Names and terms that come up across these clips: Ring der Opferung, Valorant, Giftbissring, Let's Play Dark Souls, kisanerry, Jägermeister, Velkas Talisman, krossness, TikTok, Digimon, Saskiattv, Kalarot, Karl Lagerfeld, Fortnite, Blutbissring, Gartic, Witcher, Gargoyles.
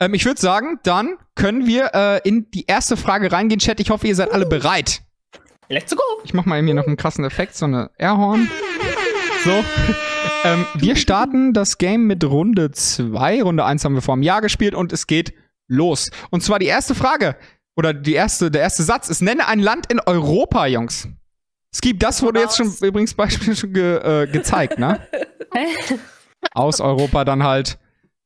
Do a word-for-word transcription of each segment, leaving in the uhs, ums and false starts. Ähm, ich würde sagen, dann können wir äh, in die erste Frage reingehen, Chat. Ich hoffe, ihr seid alle bereit. Let's go! Ich mach mal eben hier noch einen krassen Effekt, so eine Airhorn. So. ähm, wir starten das Game mit Runde zwei. Runde eins haben wir vor einem Jahr gespielt und es geht los. Und zwar die erste Frage, oder die erste, der erste Satz ist: Nenne ein Land in Europa, Jungs. Skip, das wurde jetzt schon übrigens beispielsweise schon ge, äh, gezeigt, ne? Aus Europa dann halt.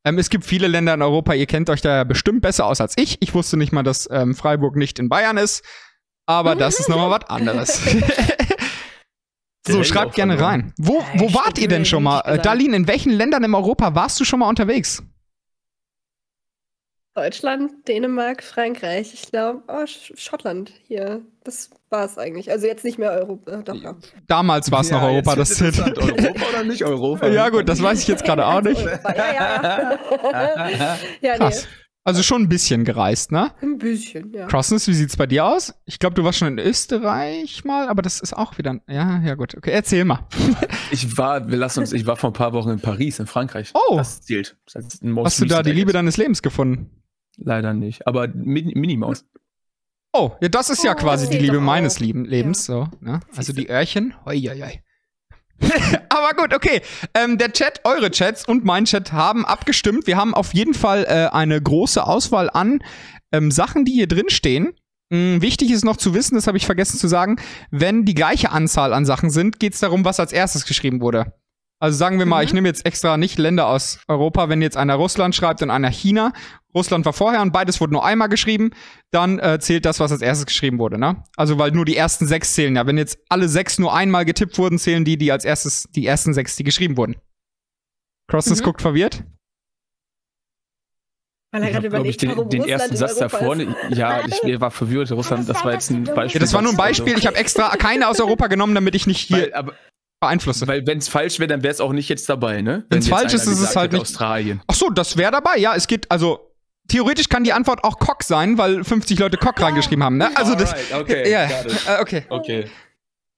Ähm, es gibt viele Länder in Europa, ihr kennt euch da bestimmt besser aus als ich. Ich wusste nicht mal, dass ähm, Freiburg nicht in Bayern ist. Aber das ist nochmal was anderes. So, schreibt gerne rein. Wo, wo wart ihr denn schon mal? Äh, Darlene, in welchen Ländern in Europa warst du schon mal unterwegs? Deutschland, Dänemark, Frankreich, ich glaube, oh, Sch Schottland hier. Das war es eigentlich. Also jetzt nicht mehr Europa. Doch, doch. Damals war es ja, noch Europa. Das das Europa oder nicht Europa? Ja gut, das weiß ich jetzt gerade auch nicht. Ja, ja, ja. Ja, krass. Nee. Also schon ein bisschen gereist, ne? Ein bisschen, ja. Krossness, wie sieht's bei dir aus? Ich glaube, du warst schon in Österreich mal, aber das ist auch wieder ein... Ja, ja gut. Okay, erzähl mal. Ich war, wir lassen uns, ich war vor ein paar Wochen in Paris, in Frankreich. Oh! Das zählt. Das ist ein Hast du da die Liebe deines Lebens gefunden? Leider nicht, aber Min Minimaus. Oh, ja, das ist ja oh, quasi die Liebe meines auch. Lebens, ja. So, ne? Also die Öhrchen. Hoi, hoi, hoi. Aber gut, okay. Ähm, der Chat, eure Chats und mein Chat haben abgestimmt. Wir haben auf jeden Fall äh, eine große Auswahl an ähm, Sachen, die hier drin stehen. Mhm, wichtig ist noch zu wissen, das habe ich vergessen zu sagen, wenn die gleiche Anzahl an Sachen sind, geht es darum, was als erstes geschrieben wurde. Also sagen wir mal, mhm. ich nehme jetzt extra nicht Länder aus Europa, wenn jetzt einer Russland schreibt und einer China. Russland war vorher und beides wurde nur einmal geschrieben, dann äh, zählt das, was als erstes geschrieben wurde, ne? Also, weil nur die ersten sechs zählen ja. Wenn jetzt alle sechs nur einmal getippt wurden, zählen die, die als erstes, die ersten sechs, die geschrieben wurden. Krossness mhm. guckt verwirrt. Weil er gerade überlegt, warum den ersten Satz da vorne. Ja, ich war verwirrt. Russland, das war jetzt ein Beispiel. Ja, das war nur ein Beispiel. Ich habe extra keine aus Europa genommen, damit ich nicht hier... Weil, aber beeinflussen. Weil wenn es falsch wäre, dann wäre es auch nicht jetzt dabei, ne? Wenn es falsch ist, ist es halt nicht. Australien. Ach so, das wäre dabei. Ja, es geht also theoretisch kann die Antwort auch Cock sein, weil fünfzig Leute Cock reingeschrieben haben, ne? Also das. Alright, okay, ja, äh, okay. Okay.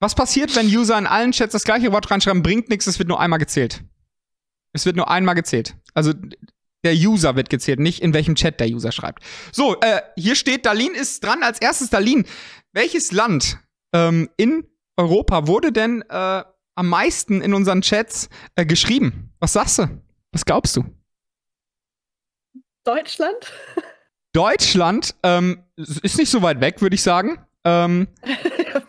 Was passiert, wenn User in allen Chats das gleiche Wort reinschreiben? Bringt nichts. Es wird nur einmal gezählt. Es wird nur einmal gezählt. Also der User wird gezählt, nicht in welchem Chat der User schreibt. So, äh, hier steht, Darlene ist dran. Als erstes Darlene. Welches Land ähm, in Europa wurde denn äh, am meisten in unseren Chats äh, geschrieben? Was sagst du? Was glaubst du? Deutschland? Deutschland ähm, ist nicht so weit weg, würde ich sagen. Ähm,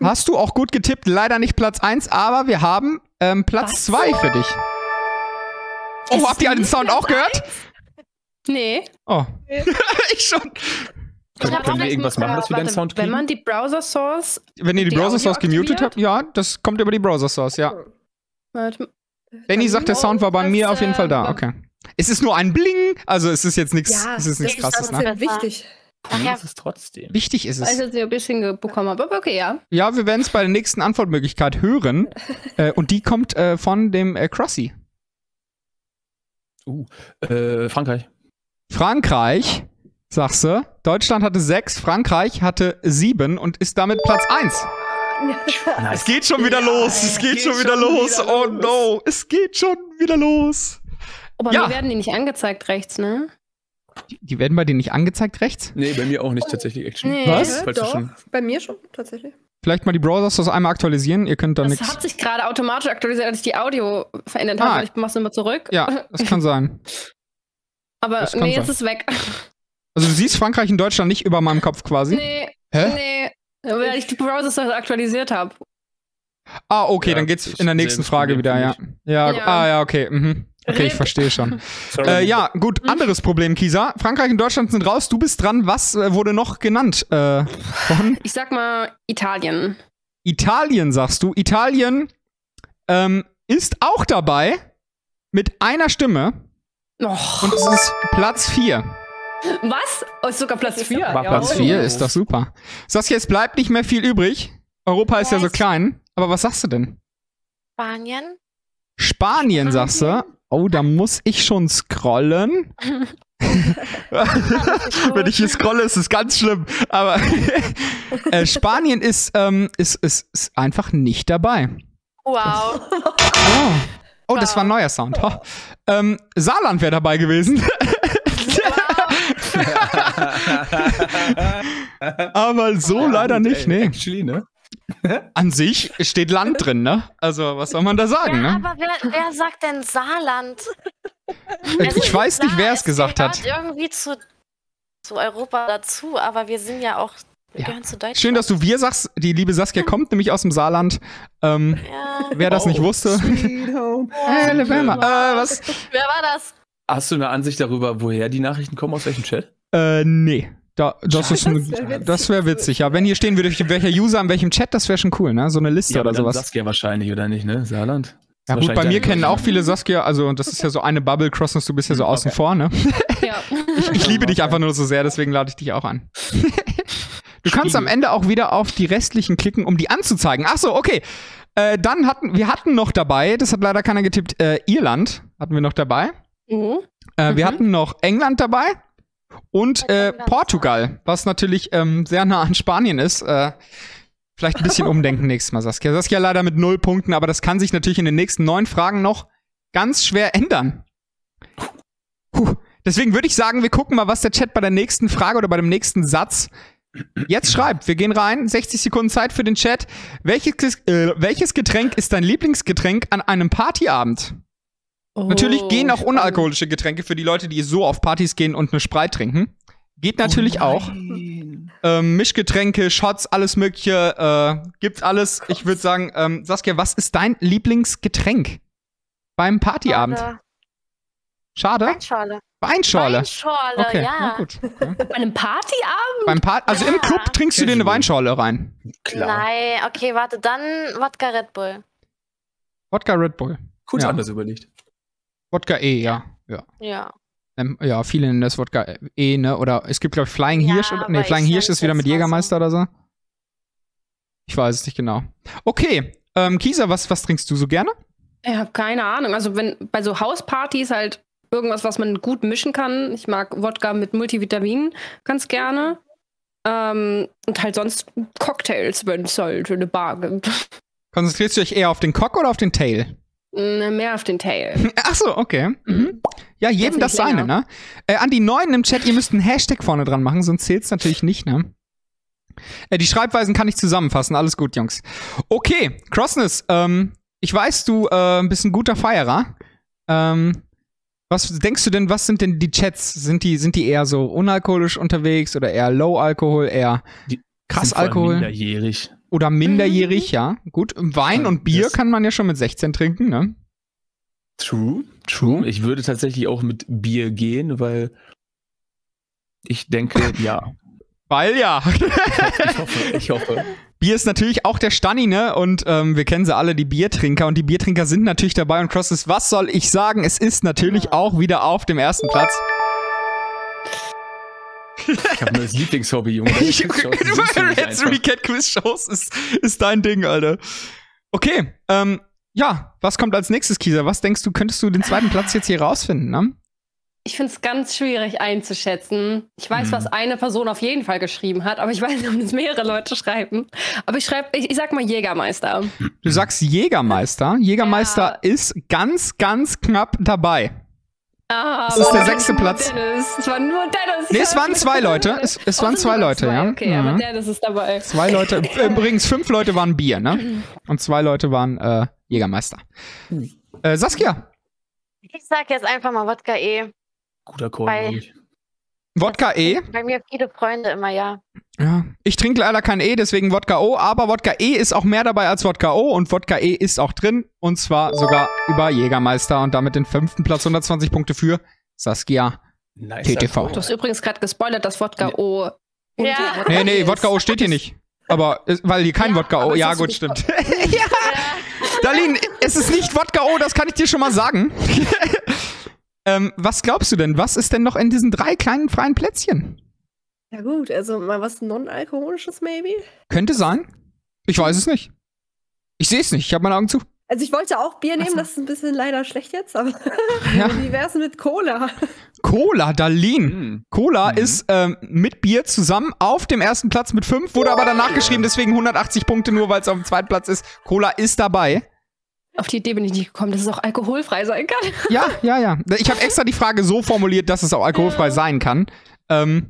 hast du auch gut getippt. Leider nicht Platz eins, aber wir haben ähm, Platz zwei für dich. Oh, ist habt ihr den Sound auch gehört? Nee. Oh. Nee. Ich schon. Ich können können wir irgendwas machen, dass wir den Sound kriegen? Wenn man die Browser Source. Wenn ihr die, die Browser Source gemutet habt, ja, das kommt über die Browser Source, ja. Warte, Danny sagt, der Sound war bei mir auf jeden Fall da, okay. Es ist nur ein Bling, also es ist jetzt nichts ja, Krasses. Das ist wichtig. Ach ja. Ist es trotzdem. Wichtig ist es. Ich weiß jetzt nicht, ob ich es hinbekommen habe, aber okay, ja. Ja, wir werden es bei der nächsten Antwortmöglichkeit hören. äh, und die kommt äh, von dem äh, Crossy. Uh, äh, Frankreich. Frankreich. Sagst du? Deutschland hatte sechs, Frankreich hatte sieben und ist damit Platz eins. Nice. Es geht schon wieder ja, los. Es geht, geht schon wieder schon los. Wieder oh los. No. Es geht schon wieder los. Aber ja. Mir werden die nicht angezeigt rechts, ne? Die, die werden bei dir nicht angezeigt rechts? Nee, bei mir auch nicht tatsächlich. Action. Nee. Was? Doch, schon. Bei mir schon tatsächlich. Vielleicht mal die Browser-Source einmal aktualisieren. Ihr könnt da nichts. Das nix. Hat sich gerade automatisch aktualisiert, als ich die Audio verändert ah. habe. Ich mach's immer zurück. Ja, das kann sein. Aber das nee, jetzt sein. Ist weg. Also du siehst Frankreich und Deutschland nicht über meinem Kopf quasi? Nee, Hä? nee, weil ich die Browser aktualisiert habe. Ah, okay, ja, dann geht's in der nächsten Frage wieder, ja. ja. Ja, ah, ja, okay, mhm. Okay, ich verstehe schon. äh, ja, gut, anderes Problem, Kisa. Frankreich und Deutschland sind raus, du bist dran. Was äh, wurde noch genannt? Äh, von? Ich sag mal Italien. Italien, sagst du. Italien ähm, ist auch dabei mit einer Stimme. Och. Und es ist Platz vier. Was? Oh, ist sogar Platz vier. Ja, Platz vier ist doch super. Saskia, jetzt bleibt nicht mehr viel übrig. Europa ist ja so klein. Aber was sagst du denn? Spanien. Spanien, sagst du? Oh, da muss ich schon scrollen. Wenn ich hier scrolle, ist es ganz schlimm. Aber äh, Spanien ist, ähm, ist, ist, ist einfach nicht dabei. Wow. Oh, oh das war ein neuer Sound. Oh. Ähm, Saarland wäre dabei gewesen. Aber so ja, leider gut, nicht, ey, nee. Actually, ne? An sich steht Land drin, ne? Also, was soll man da sagen, ja, ne? Aber wer, wer sagt denn Saarland? Also, ich weiß klar, nicht, wer es gesagt hat. Irgendwie zu, zu Europa dazu, aber wir sind ja auch, wir ja. gehören zu Deutschland. Schön, dass du wir sagst, die liebe Saskia kommt nämlich aus dem Saarland. Ähm, ja. Wer das oh, nicht wusste. Oh, Alabama. Äh, was? Wer war das? Hast du eine Ansicht darüber, woher die Nachrichten kommen, aus welchem Chat? Äh, nee. Da, das das wäre witzig. Wär witzig, ja. Wenn hier stehen würde, welcher User in welchem Chat, das wäre schon cool, ne? So eine Liste ja, oder sowas. Saskia wahrscheinlich, oder nicht, ne? Saarland. Ja gut, bei mir kennen auch viele Saskia, also das ist ja so eine Bubble, Krossness, du bist ja so okay. außen vor, ne? Ja. ich, ich liebe dich einfach nur so sehr, deswegen lade ich dich auch an. Du kannst am Ende auch wieder auf die restlichen klicken, um die anzuzeigen. Achso, okay. Äh, dann hatten, wir hatten noch dabei, das hat leider keiner getippt, äh, Irland hatten wir noch dabei. Mhm. Äh, wir mhm. hatten noch England dabei. Und äh, Portugal, was natürlich ähm, sehr nah an Spanien ist. Äh, vielleicht ein bisschen umdenken nächstes Mal, Saskia. Saskia leider mit null Punkten, aber das kann sich natürlich in den nächsten neun Fragen noch ganz schwer ändern. Puh. Deswegen würde ich sagen, wir gucken mal, was der Chat bei der nächsten Frage oder bei dem nächsten Satz jetzt schreibt. Wir gehen rein, sechzig Sekunden Zeit für den Chat. Welches, äh, welches Getränk ist dein Lieblingsgetränk an einem Partyabend? Oh, natürlich gehen auch unalkoholische Getränke für die Leute, die so auf Partys gehen und eine Sprite trinken. Geht natürlich oh auch. Ähm, Mischgetränke, Shots, alles Mögliche, äh, gibt's alles. Gott. Ich würde sagen, ähm, Saskia, was ist dein Lieblingsgetränk beim Partyabend? Schade. Schade? Weinschorle. Weinschorle. Weinschorle, okay. Ja. Gut. Ja. Bei einem Partyabend? Beim Part also ja. im Club trinkst du dir eine Weinschorle rein. Klar. Nein, okay, warte, dann Wodka Red Bull. Wodka Red Bull. Gut, ja. Anders überlegt. Wodka E, ja. Ja. Ja. Ähm, ja, viele nennen das Wodka E, ne? Oder es gibt, glaube ich, Flying ja, Hirsch. Oder, nee, Flying Hirsch ist wieder mit Jägermeister oder so. Ich weiß es nicht genau. Okay, ähm, Kisa, was, was trinkst du so gerne? Ich habe keine Ahnung. Also wenn bei so Hauspartys halt irgendwas, was man gut mischen kann. Ich mag Wodka mit Multivitaminen ganz gerne. Ähm, und halt sonst Cocktails, wenn es halt eine Bar gibt. Konzentrierst du dich eher auf den Cock oder auf den Tail? Mehr auf den Tail. Ach so, okay. Mhm. Ja, jedem das, das seine, ne? Äh, an die Neuen im Chat, ihr müsst einen Hashtag vorne dran machen, sonst zählt's natürlich nicht, ne? Äh, die Schreibweisen kann ich zusammenfassen, alles gut, Jungs. Okay, Krossness, ähm, ich weiß, du äh, bist ein guter Feierer. Ähm, was denkst du denn, was sind denn die Chats? Sind die, sind die eher so unalkoholisch unterwegs oder eher Low-Alkohol, eher die krass Alkohol? Minderjährig. Oder minderjährig, mhm. ja. Gut, Wein ja, und Bier kann man ja schon mit sechzehn trinken, ne? True, true. Ich würde tatsächlich auch mit Bier gehen, weil ich denke, ja. Weil ja. Ich hoffe, ich hoffe, ich hoffe. Bier ist natürlich auch der Stanni, ne? Und ähm, wir kennen sie alle, die Biertrinker. Und die Biertrinker sind natürlich dabei. Und Krossness, was soll ich sagen? Es ist natürlich ja. auch wieder auf dem ersten Platz. Ich hab nur das Lieblingshobby, Junge. Jetzt Recap Quiz-Shows ist, ist dein Ding, Alter. Okay, ähm, ja, was kommt als nächstes, Kisa? Was denkst du, könntest du den zweiten Platz jetzt hier rausfinden, ne? Ich find's ganz schwierig einzuschätzen. Ich weiß, hm. was eine Person auf jeden Fall geschrieben hat, aber ich weiß nicht, ob es mehrere Leute schreiben. Aber ich schreibe, ich, ich sag mal Jägermeister. Du sagst Jägermeister? Jägermeister ja. ist ganz, ganz knapp dabei. Ah, das ist der sechste Platz. Dennis. Es war nur Dennis. Nee, es waren zwei Leute. Es, es waren zwei Leute, zwei? ja. Okay, mhm. aber Dennis ist dabei. Zwei Leute. Übrigens, fünf Leute waren Bier, ne? Und zwei Leute waren äh, Jägermeister. Äh, Saskia? Ich sag jetzt einfach mal Wodka E. Guter Kohl. Wodka E? Bei mir viele Freunde immer, ja. Ja. Ich trinke leider kein E, deswegen Wodka O. Aber Wodka E ist auch mehr dabei als Wodka O. Und Wodka E ist auch drin. Und zwar sogar über Jägermeister. Und damit den fünften Platz. hundertzwanzig Punkte für Saskia nice, T T V. Du hast übrigens gerade gespoilert, dass Wodka ja. O... Ja. Wodka nee, nee, Wodka O steht hier nicht. Aber, weil hier kein ja, Wodka O... Ja, gut, stimmt. ja. ja. Darlene, es ist nicht Wodka O, das kann ich dir schon mal sagen. ähm, was glaubst du denn? Was ist denn noch in diesen drei kleinen freien Plätzchen? Ja gut, also mal was non-alkoholisches maybe? Könnte sein. Ich weiß es nicht. Ich sehe es nicht, ich habe meine Augen zu. Also ich wollte auch Bier nehmen, so. Das ist ein bisschen leider schlecht jetzt, aber ja. Wie wär's mit Cola? Cola, Darlene. Mhm. Cola mhm. ist ähm, mit Bier zusammen auf dem ersten Platz mit fünf, wurde aber danach geschrieben, deswegen hundertachtzig Punkte nur, weil es auf dem zweiten Platz ist. Cola ist dabei. Auf die Idee bin ich nicht gekommen, dass es auch alkoholfrei sein kann. Ja, ja, ja. Ich habe extra die Frage so formuliert, dass es auch alkoholfrei ja. sein kann. Ähm...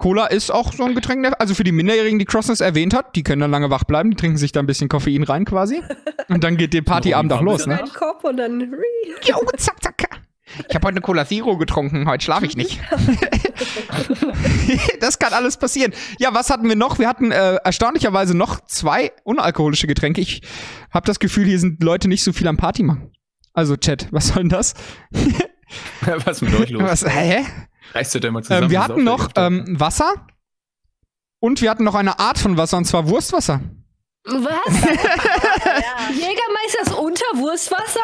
Cola ist auch so ein Getränk, also für die Minderjährigen, die Krossness erwähnt hat, die können dann lange wach bleiben, die trinken sich dann ein bisschen Koffein rein quasi und dann geht der Partyabend auch los, ne? Kopf und dann jo, zack, zack. Ich habe heute eine Cola Zero getrunken, heute schlafe ich nicht. Das kann alles passieren. Ja, was hatten wir noch? Wir hatten äh, erstaunlicherweise noch zwei unalkoholische Getränke. Ich habe das Gefühl, hier sind Leute nicht so viel am Party machen. Also Chat, was soll denn das? Was ist mit euch los? Was, hä? Reißt ihr denn mal zusammen? Ähm, wir hatten noch ähm, Wasser und wir hatten noch eine Art von Wasser, und zwar Wurstwasser. Was? Ja. Jägermeisters unter Wurstwasser?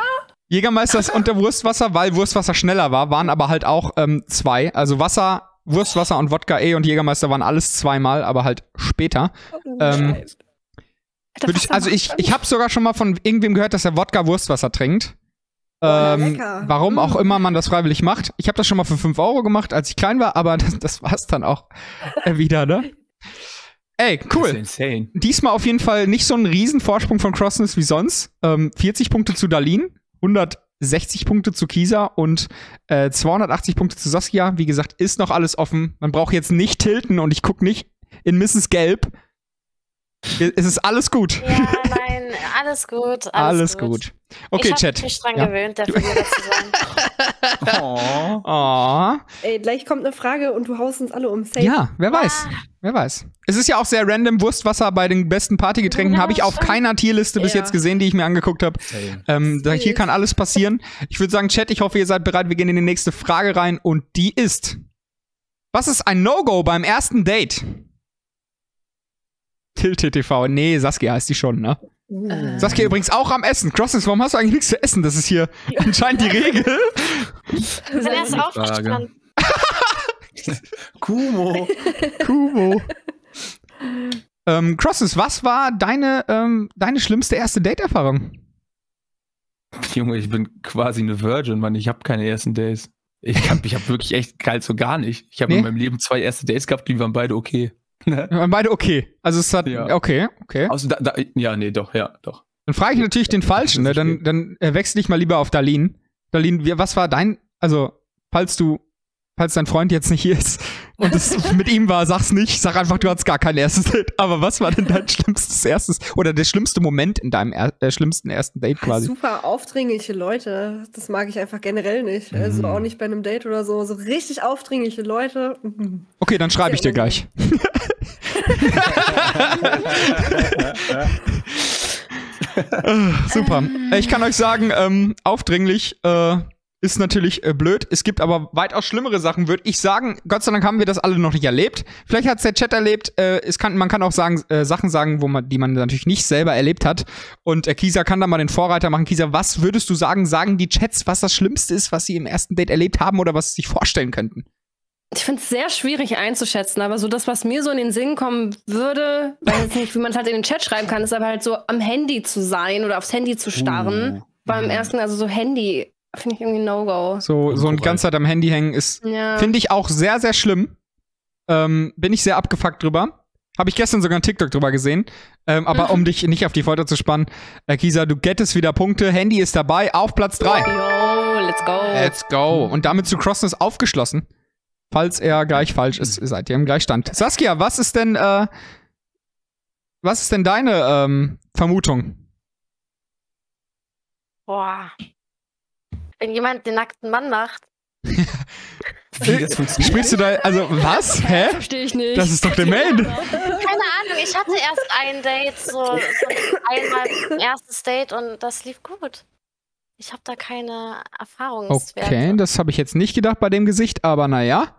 Jägermeisters unter Wurstwasser, weil Wurstwasser schneller war, waren aber halt auch ähm, zwei. Also Wasser, Wurstwasser und Wodka E und Jägermeister waren alles zweimal, aber halt später. Oh, ähm, ich, also ich, ich habe sogar schon mal von irgendwem gehört, dass er Wodka Wurstwasser trinkt. Ähm, oh, warum mm. auch immer man das freiwillig macht. Ich habe das schon mal für fünf Euro gemacht, als ich klein war, aber das, das war's dann auch wieder, ne? Ey, cool. Diesmal auf jeden Fall nicht so ein Riesenvorsprung von Krossness wie sonst. Ähm, vierzig Punkte zu Darlene, hundertsechzig Punkte zu Kisa und äh, zweihundertachtzig Punkte zu Saskia. Wie gesagt, ist noch alles offen. Man braucht jetzt nicht tilten und ich gucke nicht in Misses Gelb. Es ist alles gut. Ja, nein, alles gut. Alles, alles gut. gut. Okay, ich Chat. Ich habe mich dran ja. gewöhnt, dafür zu sein. Oh. Oh. Ey, gleich kommt eine Frage und du haust uns alle um. Safe. Ja, wer ah. weiß. Wer weiß. Es ist ja auch sehr random. Wurstwasser bei den besten Partygetränken ja, habe ich auf keiner Tierliste ja. bis jetzt gesehen, die ich mir angeguckt habe. Ähm, hier kann alles passieren. Ich würde sagen, Chat, ich hoffe, ihr seid bereit. Wir gehen in die nächste Frage rein und die ist: Was ist ein No-Go beim ersten Date? Tilt T V. Nee, Saskia heißt die schon, ne? Uh. Saskia übrigens auch am Essen. Krossness, warum hast du eigentlich nichts zu essen? Das ist hier anscheinend die Regel. Er ist aufgestanden. Kumo. Kumo. ähm, Krossness, was war deine, ähm, deine schlimmste erste Date-Erfahrung? Junge, ich bin quasi eine Virgin, Mann. Ich habe keine ersten Dates. Ich habe ich hab wirklich echt kalt so gar nicht. Ich habe nee? in meinem Leben zwei erste Dates gehabt, die waren beide okay. Wir waren beide okay. Also es hat, ja. okay, okay. Also da, da, ja, nee, doch, ja, doch. Dann frage ich natürlich den Falschen, ne? Dann, dann wechsle ich mal lieber auf Darlene. Darlene, was war dein, also, falls du, falls dein Freund jetzt nicht hier ist und es mit ihm war, sag's nicht, sag einfach, du hattest gar kein erstes Date. Aber was war denn dein schlimmstes erstes, oder der schlimmste Moment in deinem er, der schlimmsten ersten Date quasi? Super aufdringliche Leute, das mag ich einfach generell nicht. Mhm. Also auch nicht bei einem Date oder so, so richtig aufdringliche Leute. Mhm. Okay, dann schreibe ich dir gleich. Super. Ich kann euch sagen, ähm, aufdringlich äh, ist natürlich äh, blöd. Es gibt aber weitaus schlimmere Sachen, würde ich sagen. Gott sei Dank haben wir das alle noch nicht erlebt. Vielleicht hat es der Chat erlebt. Äh, es kann, man kann auch sagen, äh, Sachen sagen, wo man, die man natürlich nicht selber erlebt hat. Und äh, Kisa kann da mal den Vorreiter machen. Kisa, was würdest du sagen? Sagen die Chats, was das Schlimmste ist, was sie im ersten Date erlebt haben oder was sie sich vorstellen könnten? Ich finde es sehr schwierig einzuschätzen, aber so das, was mir so in den Sinn kommen würde, weiß jetzt nicht, wie man es halt in den Chat schreiben kann, ist aber halt so am Handy zu sein oder aufs Handy zu starren. Uh, Beim ersten, also so Handy, finde ich irgendwie No-Go. So, so ein ganzer Zeit am Handy hängen ist, ja. finde ich auch sehr, sehr schlimm. Ähm, bin ich sehr abgefuckt drüber. Habe ich gestern sogar einen TikTok drüber gesehen. Ähm, aber mhm. um dich nicht auf die Folter zu spannen, äh, Kisa, du gettest wieder Punkte. Handy ist dabei, auf Platz drei. Yo, let's go. Let's go. Und damit zu Krossness aufgeschlossen. Falls er gleich falsch ist, seid ihr im Gleichstand. Saskia, was ist denn, äh, was ist denn deine ähm, Vermutung? Boah. Wenn jemand den nackten Mann macht. Sprichst du da, also was? Hä? Verstehe ich nicht. Das ist doch der Mail. Keine Ahnung, ich hatte erst ein Date, so, so einmal ein erstes Date und das lief gut. Ich habe da keine Erfahrungswerte. Okay, das habe ich jetzt nicht gedacht bei dem Gesicht, aber naja.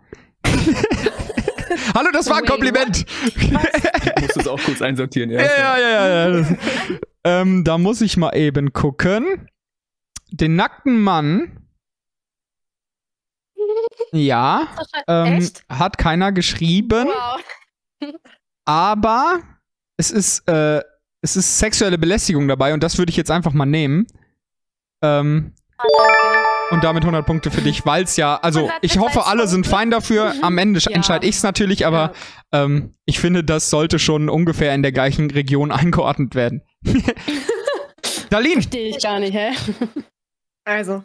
Hallo, das war ein Kompliment. Ich muss das auch kurz einsortieren. Ja, ja, ja, ja. ähm, da muss ich mal eben gucken. Den nackten Mann. Ja. Ähm, hat keiner geschrieben. Wow. Aber es ist, äh, es ist sexuelle Belästigung dabei und das würde ich jetzt einfach mal nehmen. Ähm, und damit hundert Punkte für dich, weil es ja, also ich hoffe, alle sind fein dafür. Am Ende ja. entscheide ich es natürlich, aber ja. ähm, ich finde, das sollte schon ungefähr in der gleichen Region eingeordnet werden. Darlene. Verstehe ich gar nicht, hä? Also,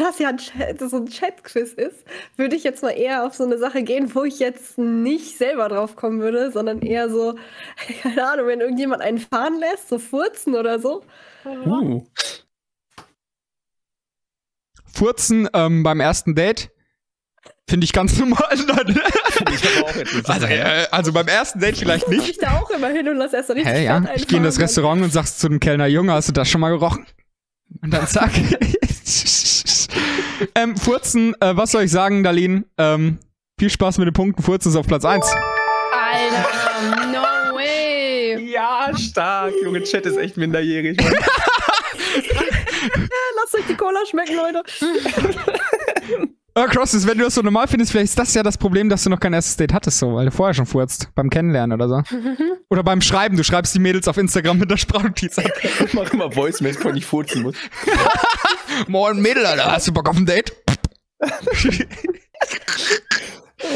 da das ja ein Chat, so ein Chat-Quiz ist, würde ich jetzt mal eher auf so eine Sache gehen, wo ich jetzt nicht selber drauf kommen würde, sondern eher so, keine Ahnung, wenn irgendjemand einen fahren lässt, so furzen oder so. Uh. Furzen ähm, beim ersten Date finde ich ganz normal. Ich auch jetzt also, äh, also beim ersten Date vielleicht nicht. Ich da auch immer hin und lass erst so richtig hey, ja. Ich gehe in das Restaurant und sagst zu dem Kellner, Junge, hast du das schon mal gerochen? Und dann zack. ähm, Furzen, äh, was soll ich sagen, Darlene? Ähm, viel Spaß mit den Punkten. Furzen ist auf Platz eins. Alter, no way. Ja, stark. Junge, Chat ist echt minderjährig. Lasst euch die Cola schmecken, Leute. äh, Krossness, wenn du das so normal findest, vielleicht ist das ja das Problem, dass du noch kein erstes Date hattest, so, weil du vorher schon furzt. Beim Kennenlernen oder so. Oder beim Schreiben. Du schreibst die Mädels auf Instagram mit der Sprachnotiz ab. Ich mach immer Voice-Mails, wenn ich furzen muss. Moin Mädel, Alter, hast du Bock auf ein Date?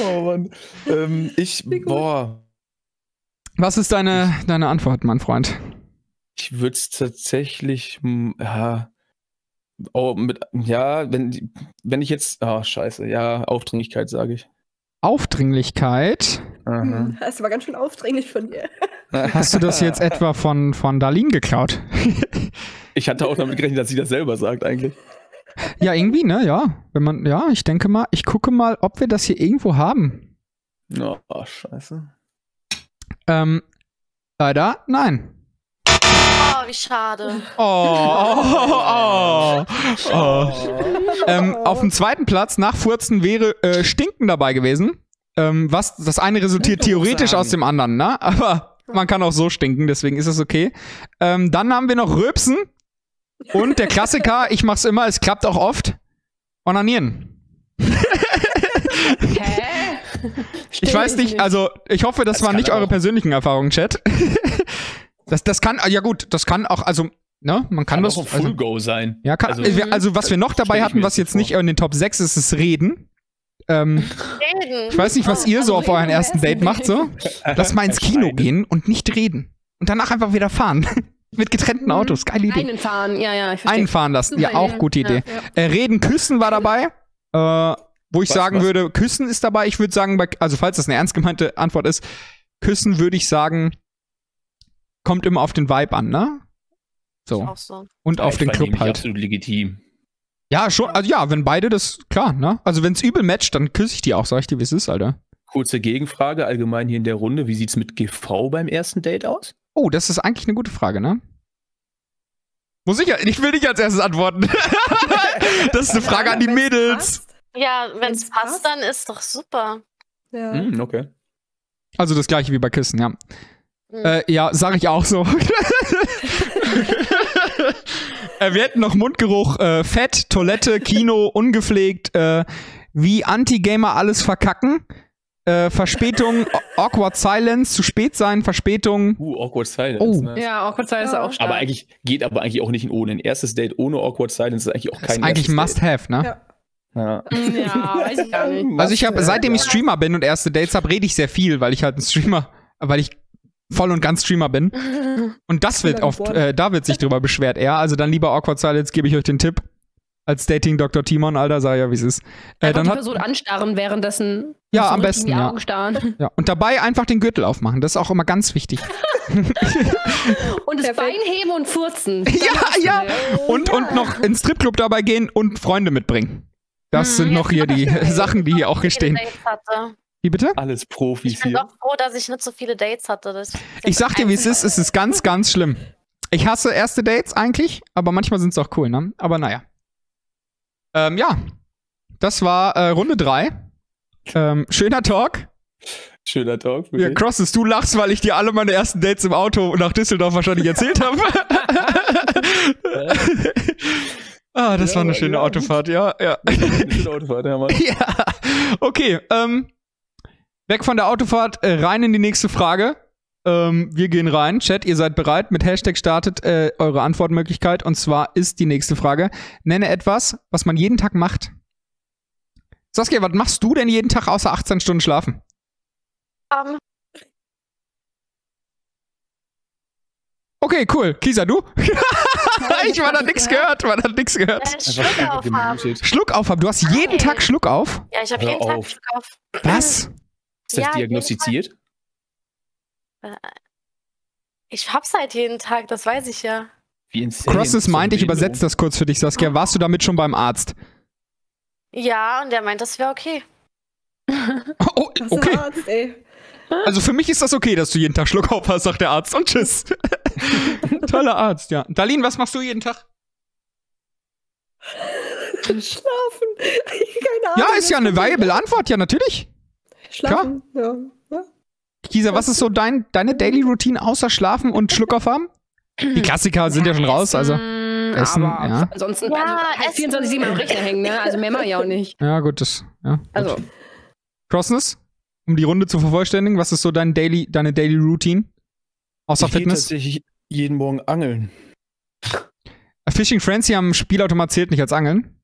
Oh Mann. Ähm, ich, boah. Was ist deine, deine Antwort, mein Freund? Ich würde es tatsächlich, ja, oh, mit, ja, wenn, wenn ich jetzt, oh scheiße, ja, Aufdringlichkeit sage ich. Aufdringlichkeit? Aha. Das war ganz schön aufdringlich von dir. Hast du das jetzt etwa von, von Darlene geklaut? Ich hatte auch damit gerechnet, dass sie das selber sagt eigentlich. Ja, irgendwie, ne, ja. Wenn man, ja, ich denke mal, ich gucke mal, ob wir das hier irgendwo haben. Oh, oh scheiße. Ähm, leider, nein. Oh, wie schade. Oh, oh, oh, oh. oh. Ähm, auf dem zweiten Platz nach Furzen wäre äh, Stinken dabei gewesen. Ähm, was, das eine resultiert theoretisch aus dem anderen, ne? Aber man kann auch so stinken, deswegen ist es okay. Ähm, dann haben wir noch Röpsen. Und der Klassiker, ich mach's immer, es klappt auch oft. Onanieren. Hä? Ich weiß nicht, also ich hoffe, das, das waren nicht eure persönlichen Erfahrungen, Chat. Das, das kann, ja gut, das kann auch, also, ne, man kann, kann das. Kann auch ein Full-Go also, sein. Ja, kann, also, also, was wir noch dabei hatten, was jetzt vor. nicht in den Top sechs ist, ist Reden. Ähm, reden. Ich weiß nicht, was oh, ihr also so auf eurem ersten Date macht, so. Lass mal ins Kino gehen und nicht reden. Und danach einfach wieder fahren. Mit getrennten Autos, geile Idee. Einen fahren, ja, ja, ich verstehe. Einen fahren lassen, super, ja, auch ja. gute Idee. Ja, ja. Äh, reden, Küssen war dabei. Äh, wo ich was, sagen was? würde, Küssen ist dabei. Ich würde sagen, bei, also falls das eine ernst gemeinte Antwort ist, Küssen würde ich sagen, kommt immer auf den Vibe an, ne? So. Auch so. Und ja, auf den Club halt. Absolut legitim. Ja, schon, also ja, wenn beide das, klar, ne? Also wenn es übel matcht, dann küsse ich die auch, sag ich dir, wie es ist, Alter. Kurze Gegenfrage, allgemein hier in der Runde, wie sieht's mit G V beim ersten Date aus? Oh, das ist eigentlich eine gute Frage, ne? Muss ich, ich will nicht als erstes antworten. Das ist eine Frage an die Mädels. Ja, wenn es passt, dann ist doch super. Ja. Mm, okay. Also das gleiche wie bei Küssen, ja. Mhm. Äh, ja, sag ich auch so. äh, wir hätten noch Mundgeruch, äh, Fett, Toilette, Kino, ungepflegt, äh, wie Anti-Gamer alles verkacken. Äh, Verspätung, Awkward Silence, zu spät sein, Verspätung. Uh, Awkward Silence. Oh. Nice. Ja, Awkward Silence ja. ist auch stark. Aber eigentlich geht aber eigentlich auch nicht in ohne. Ein erstes Date ohne Awkward Silence ist eigentlich auch kein. Ist eigentlich must Date. have, ne? Ja. Ja. Ja, weiß ich gar nicht. Also ich habe, seitdem ich Streamer bin und erste Dates habe, rede ich sehr viel, weil ich halt ein Streamer, weil ich voll und ganz Streamer bin. Und das wird oft, äh, da wird sich drüber beschwert er. Also dann lieber Awkward Silence, gebe ich euch den Tipp. Als Dating-Doktor Timon, Alter, sag ja, wie es ist. Äh, dann die hat, Person anstarren währenddessen. Ja, am besten, ja. ja. Und dabei einfach den Gürtel aufmachen, das ist auch immer ganz wichtig. Und das Bein heben und furzen. Das ja, ja. Und, ja. und noch ins Stripclub dabei gehen und Freunde mitbringen. Das hm, sind noch hier die Sachen, die hier auch hier stehen. Wie bitte? Alles Profis hier. Ich bin hier. doch froh, dass ich nicht so viele Dates hatte. Das ich sag dir, wie es ist, es ist ganz, ganz schlimm. Ich hasse erste Dates eigentlich, aber manchmal sind es auch cool, ne? Aber naja. Ähm, ja, das war äh, Runde drei. Ähm, schöner Talk. Schöner Talk. Ja, Krossness, du lachst, weil ich dir alle meine ersten Dates im Auto nach Düsseldorf wahrscheinlich erzählt habe. ah, das ja, war eine schöne ja. Autofahrt, ja. ja. Eine schöne Autofahrt, ja, Mann. ja. Okay, ähm, weg von der Autofahrt, äh, rein in die nächste Frage. Ähm, wir gehen rein. Chat, ihr seid bereit. Mit Hashtag startet äh, eure Antwortmöglichkeit. Und zwar ist die nächste Frage. Nenne etwas, was man jeden Tag macht. Saskia, was machst du denn jeden Tag außer achtzehn Stunden schlafen? Um. Okay, cool. Kisa, du? Ich man hat nichts gehört, man hat nichts gehört. Ja, Schluck aufhaben. Schluck aufhaben, du hast jeden okay. Tag Schluck auf? Ja, ich habe jeden Tag auf. Schluck auf. Was? Ist das ja, diagnostiziert? Ich hab's halt jeden Tag, das weiß ich ja. Krossness meint, ich übersetze das kurz für dich, Saskia. Warst du damit schon beim Arzt? Ja, und der meint, das wäre okay. Oh, okay. Arzt, ey. Also für mich ist das okay, dass du jeden Tag Schluck auf hast, sagt der Arzt. Und tschüss. Toller Arzt, ja. Darlene, was machst du jeden Tag? Schlafen. Keine Ahnung. Ja, ist ja eine viable Antwort, ja, natürlich. Schlafen, klar. Ja. Kisa, was ist so dein, deine Daily Routine außer Schlafen und Schluck auf haben? Die Klassiker sind ja, ja schon raus, also Essen, aber ja. Ansonsten ja, also, vierundzwanzig sieben am Rechner hängen, ne? Also mehr mache ich auch nicht. Ja, gut, das, ja. Gut. Also. Krossness, um die Runde zu vervollständigen, was ist so dein Daily, deine Daily Routine? Außer ich Fitness? Gehe tatsächlich jeden Morgen angeln. Fishing Frenzy am Spielautomat zählt nicht als Angeln.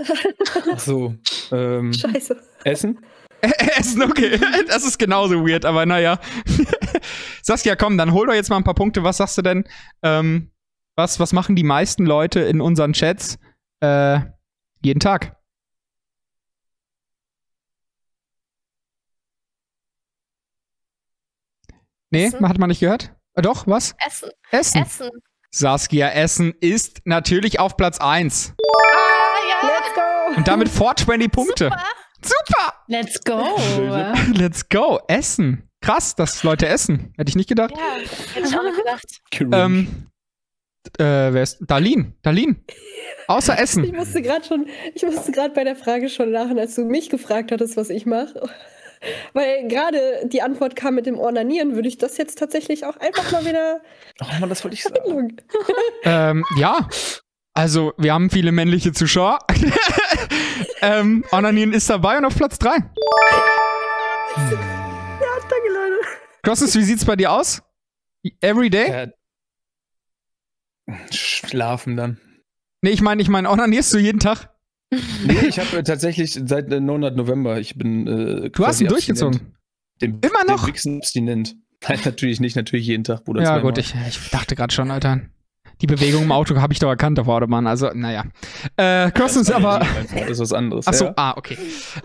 Ach so. Ähm, Scheiße. Essen? Essen, okay. Das ist genauso weird, aber naja. Saskia, komm, dann hol doch jetzt mal ein paar Punkte. Was sagst du denn? Ähm, was, was machen die meisten Leute in unseren Chats äh, jeden Tag? Nee, Essen? Hat man nicht gehört? Äh, doch, was? Essen. Essen. Essen. Saskia, Essen ist natürlich auf Platz eins. Ah, ja. Let's go. Und damit vierhundertzwanzig Punkte. Super. Super! Let's go! Let's go! Essen! Krass, dass Leute essen. Hätte ich nicht gedacht. Ja, hätte ich auch nicht gedacht. Ähm, äh, wer ist? Darlene. Darlene. Außer Essen. Ich musste gerade schon, ich musste gerade bei der Frage schon lachen, als du mich gefragt hattest, was ich mache. Weil gerade die Antwort kam mit dem Ornanieren, würde ich das jetzt tatsächlich auch einfach mal wieder. Ach man, das wollte ich sagen. ähm, ja. Also, wir haben viele männliche Zuschauer. ähm, Ornanieren ist dabei und auf Platz drei. Ja, danke, Leute. Krossness, wie sieht's bei dir aus? Everyday? Äh, schlafen dann. Nee, ich meine, ich meine, ornanierst du jeden Tag? Nee, ich habe äh, tatsächlich seit äh, neunten November, ich bin äh, Du hast ihn durchgezogen? Dem, Immer noch? Dem Wichsen abstinent. Nein, natürlich nicht, natürlich jeden Tag, Bruder. Ja, gut, ich, ich dachte gerade schon, Alter. Die Bewegung im Auto habe ich doch erkannt auf Autobahn, also naja. Äh, Krossness, aber... Das ist was anderes. Achso, ja. Ah, okay.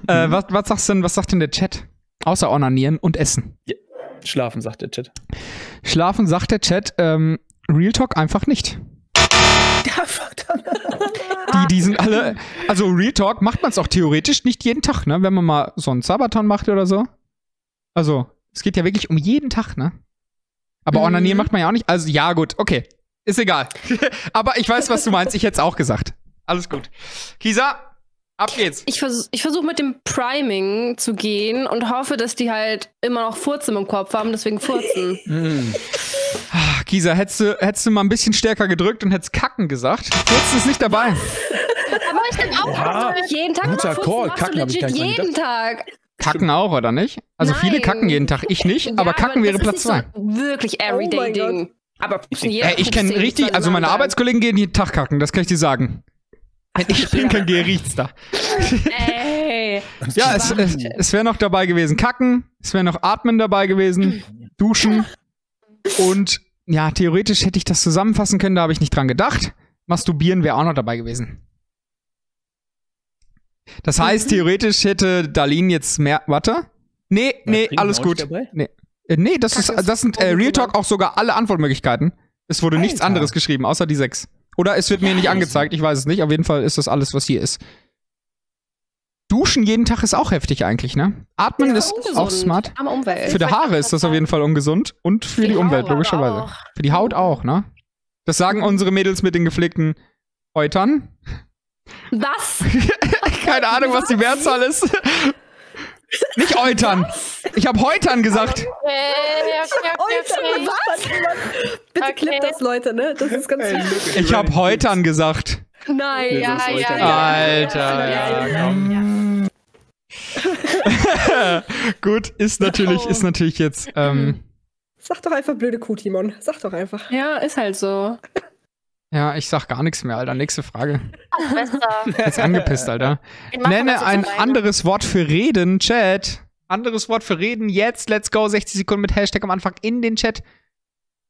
Äh, was, was, sagst denn, was sagt denn der Chat? Außer Ornanieren und Essen. Ja. Schlafen, sagt der Chat. Schlafen, sagt der Chat. Ähm, Real Talk einfach nicht. die, die sind alle... Also Real Talk macht man es auch theoretisch nicht jeden Tag, ne? Wenn man mal so einen Sabaton macht oder so. Also, es geht ja wirklich um jeden Tag, ne? Aber mhm. Ornanieren macht man ja auch nicht. Also, ja, gut, okay. Ist egal. Aber ich weiß, was du meinst. Ich hätte es auch gesagt. Alles gut. Kisa, ab geht's. Ich versuche ich versuch mit dem Priming zu gehen und hoffe, dass die halt immer noch Furzen im Kopf haben, deswegen Furzen. Mm. Kisa, hättest du, hättest du mal ein bisschen stärker gedrückt und hättest Kacken gesagt? Furzen ist nicht dabei. Aber ich denke auch, ja, du jeden Tag guter Call. Kacken du legit jeden Tag. Kacken auch, oder nicht? Also Nein. Viele kacken jeden Tag, ich nicht, ja, aber Kacken aber wäre Platz zwei. So wirklich Everyday-Ding. Oh Aber jeder äh, ich kenne richtig, also meine Arbeitskollegen gehen jeden Tag kacken, das kann ich dir sagen. Wenn ich pinkeln gehe, riecht's da. Ey. Ja, es, es, es wäre noch dabei gewesen kacken, es wäre noch atmen dabei gewesen, duschen und ja, theoretisch hätte ich das zusammenfassen können, da habe ich nicht dran gedacht. Masturbieren wäre auch noch dabei gewesen. Das heißt, theoretisch hätte Darlene jetzt mehr, warte, nee, nee, alles gut, nee. Nee, das, ist, das sind äh, Real Talk auch sogar alle Antwortmöglichkeiten. Es wurde Alter. nichts anderes geschrieben, außer die sechs. Oder es wird mir ja, nicht angezeigt, ich weiß es nicht. Auf jeden Fall ist das alles, was hier ist. Duschen jeden Tag ist auch heftig eigentlich, ne? Atmen ja, ist ungesund. Auch smart. Für die Haare ist das auf jeden Fall ungesund. Und für, für die, die Umwelt, logischerweise. Auch. Für die Haut auch, ne? Das sagen unsere Mädels mit den gepflegten Häutern. Was? Keine Ahnung, was die Mehrzahl ist. Nicht Eutern. Ich habe Häutern gesagt. Was? Bitte klippt das, Leute, ne? Das ist ganz wichtig. Ich habe Häutern gesagt. Nein, ja, ja, Alter, ja, komm. Gut, ist natürlich, ist natürlich jetzt. Ähm, sag doch einfach blöde Kuh, Timon. Sag doch einfach. Ja, ist halt so. Ja, ich sag gar nichts mehr, Alter. Nächste Frage. Ach, besser. Jetzt angepisst, Alter. Nenne ein anderes Wort für Reden, Chat. Anderes Wort für Reden, jetzt, let's go. sechzig Sekunden mit Hashtag am Anfang in den Chat.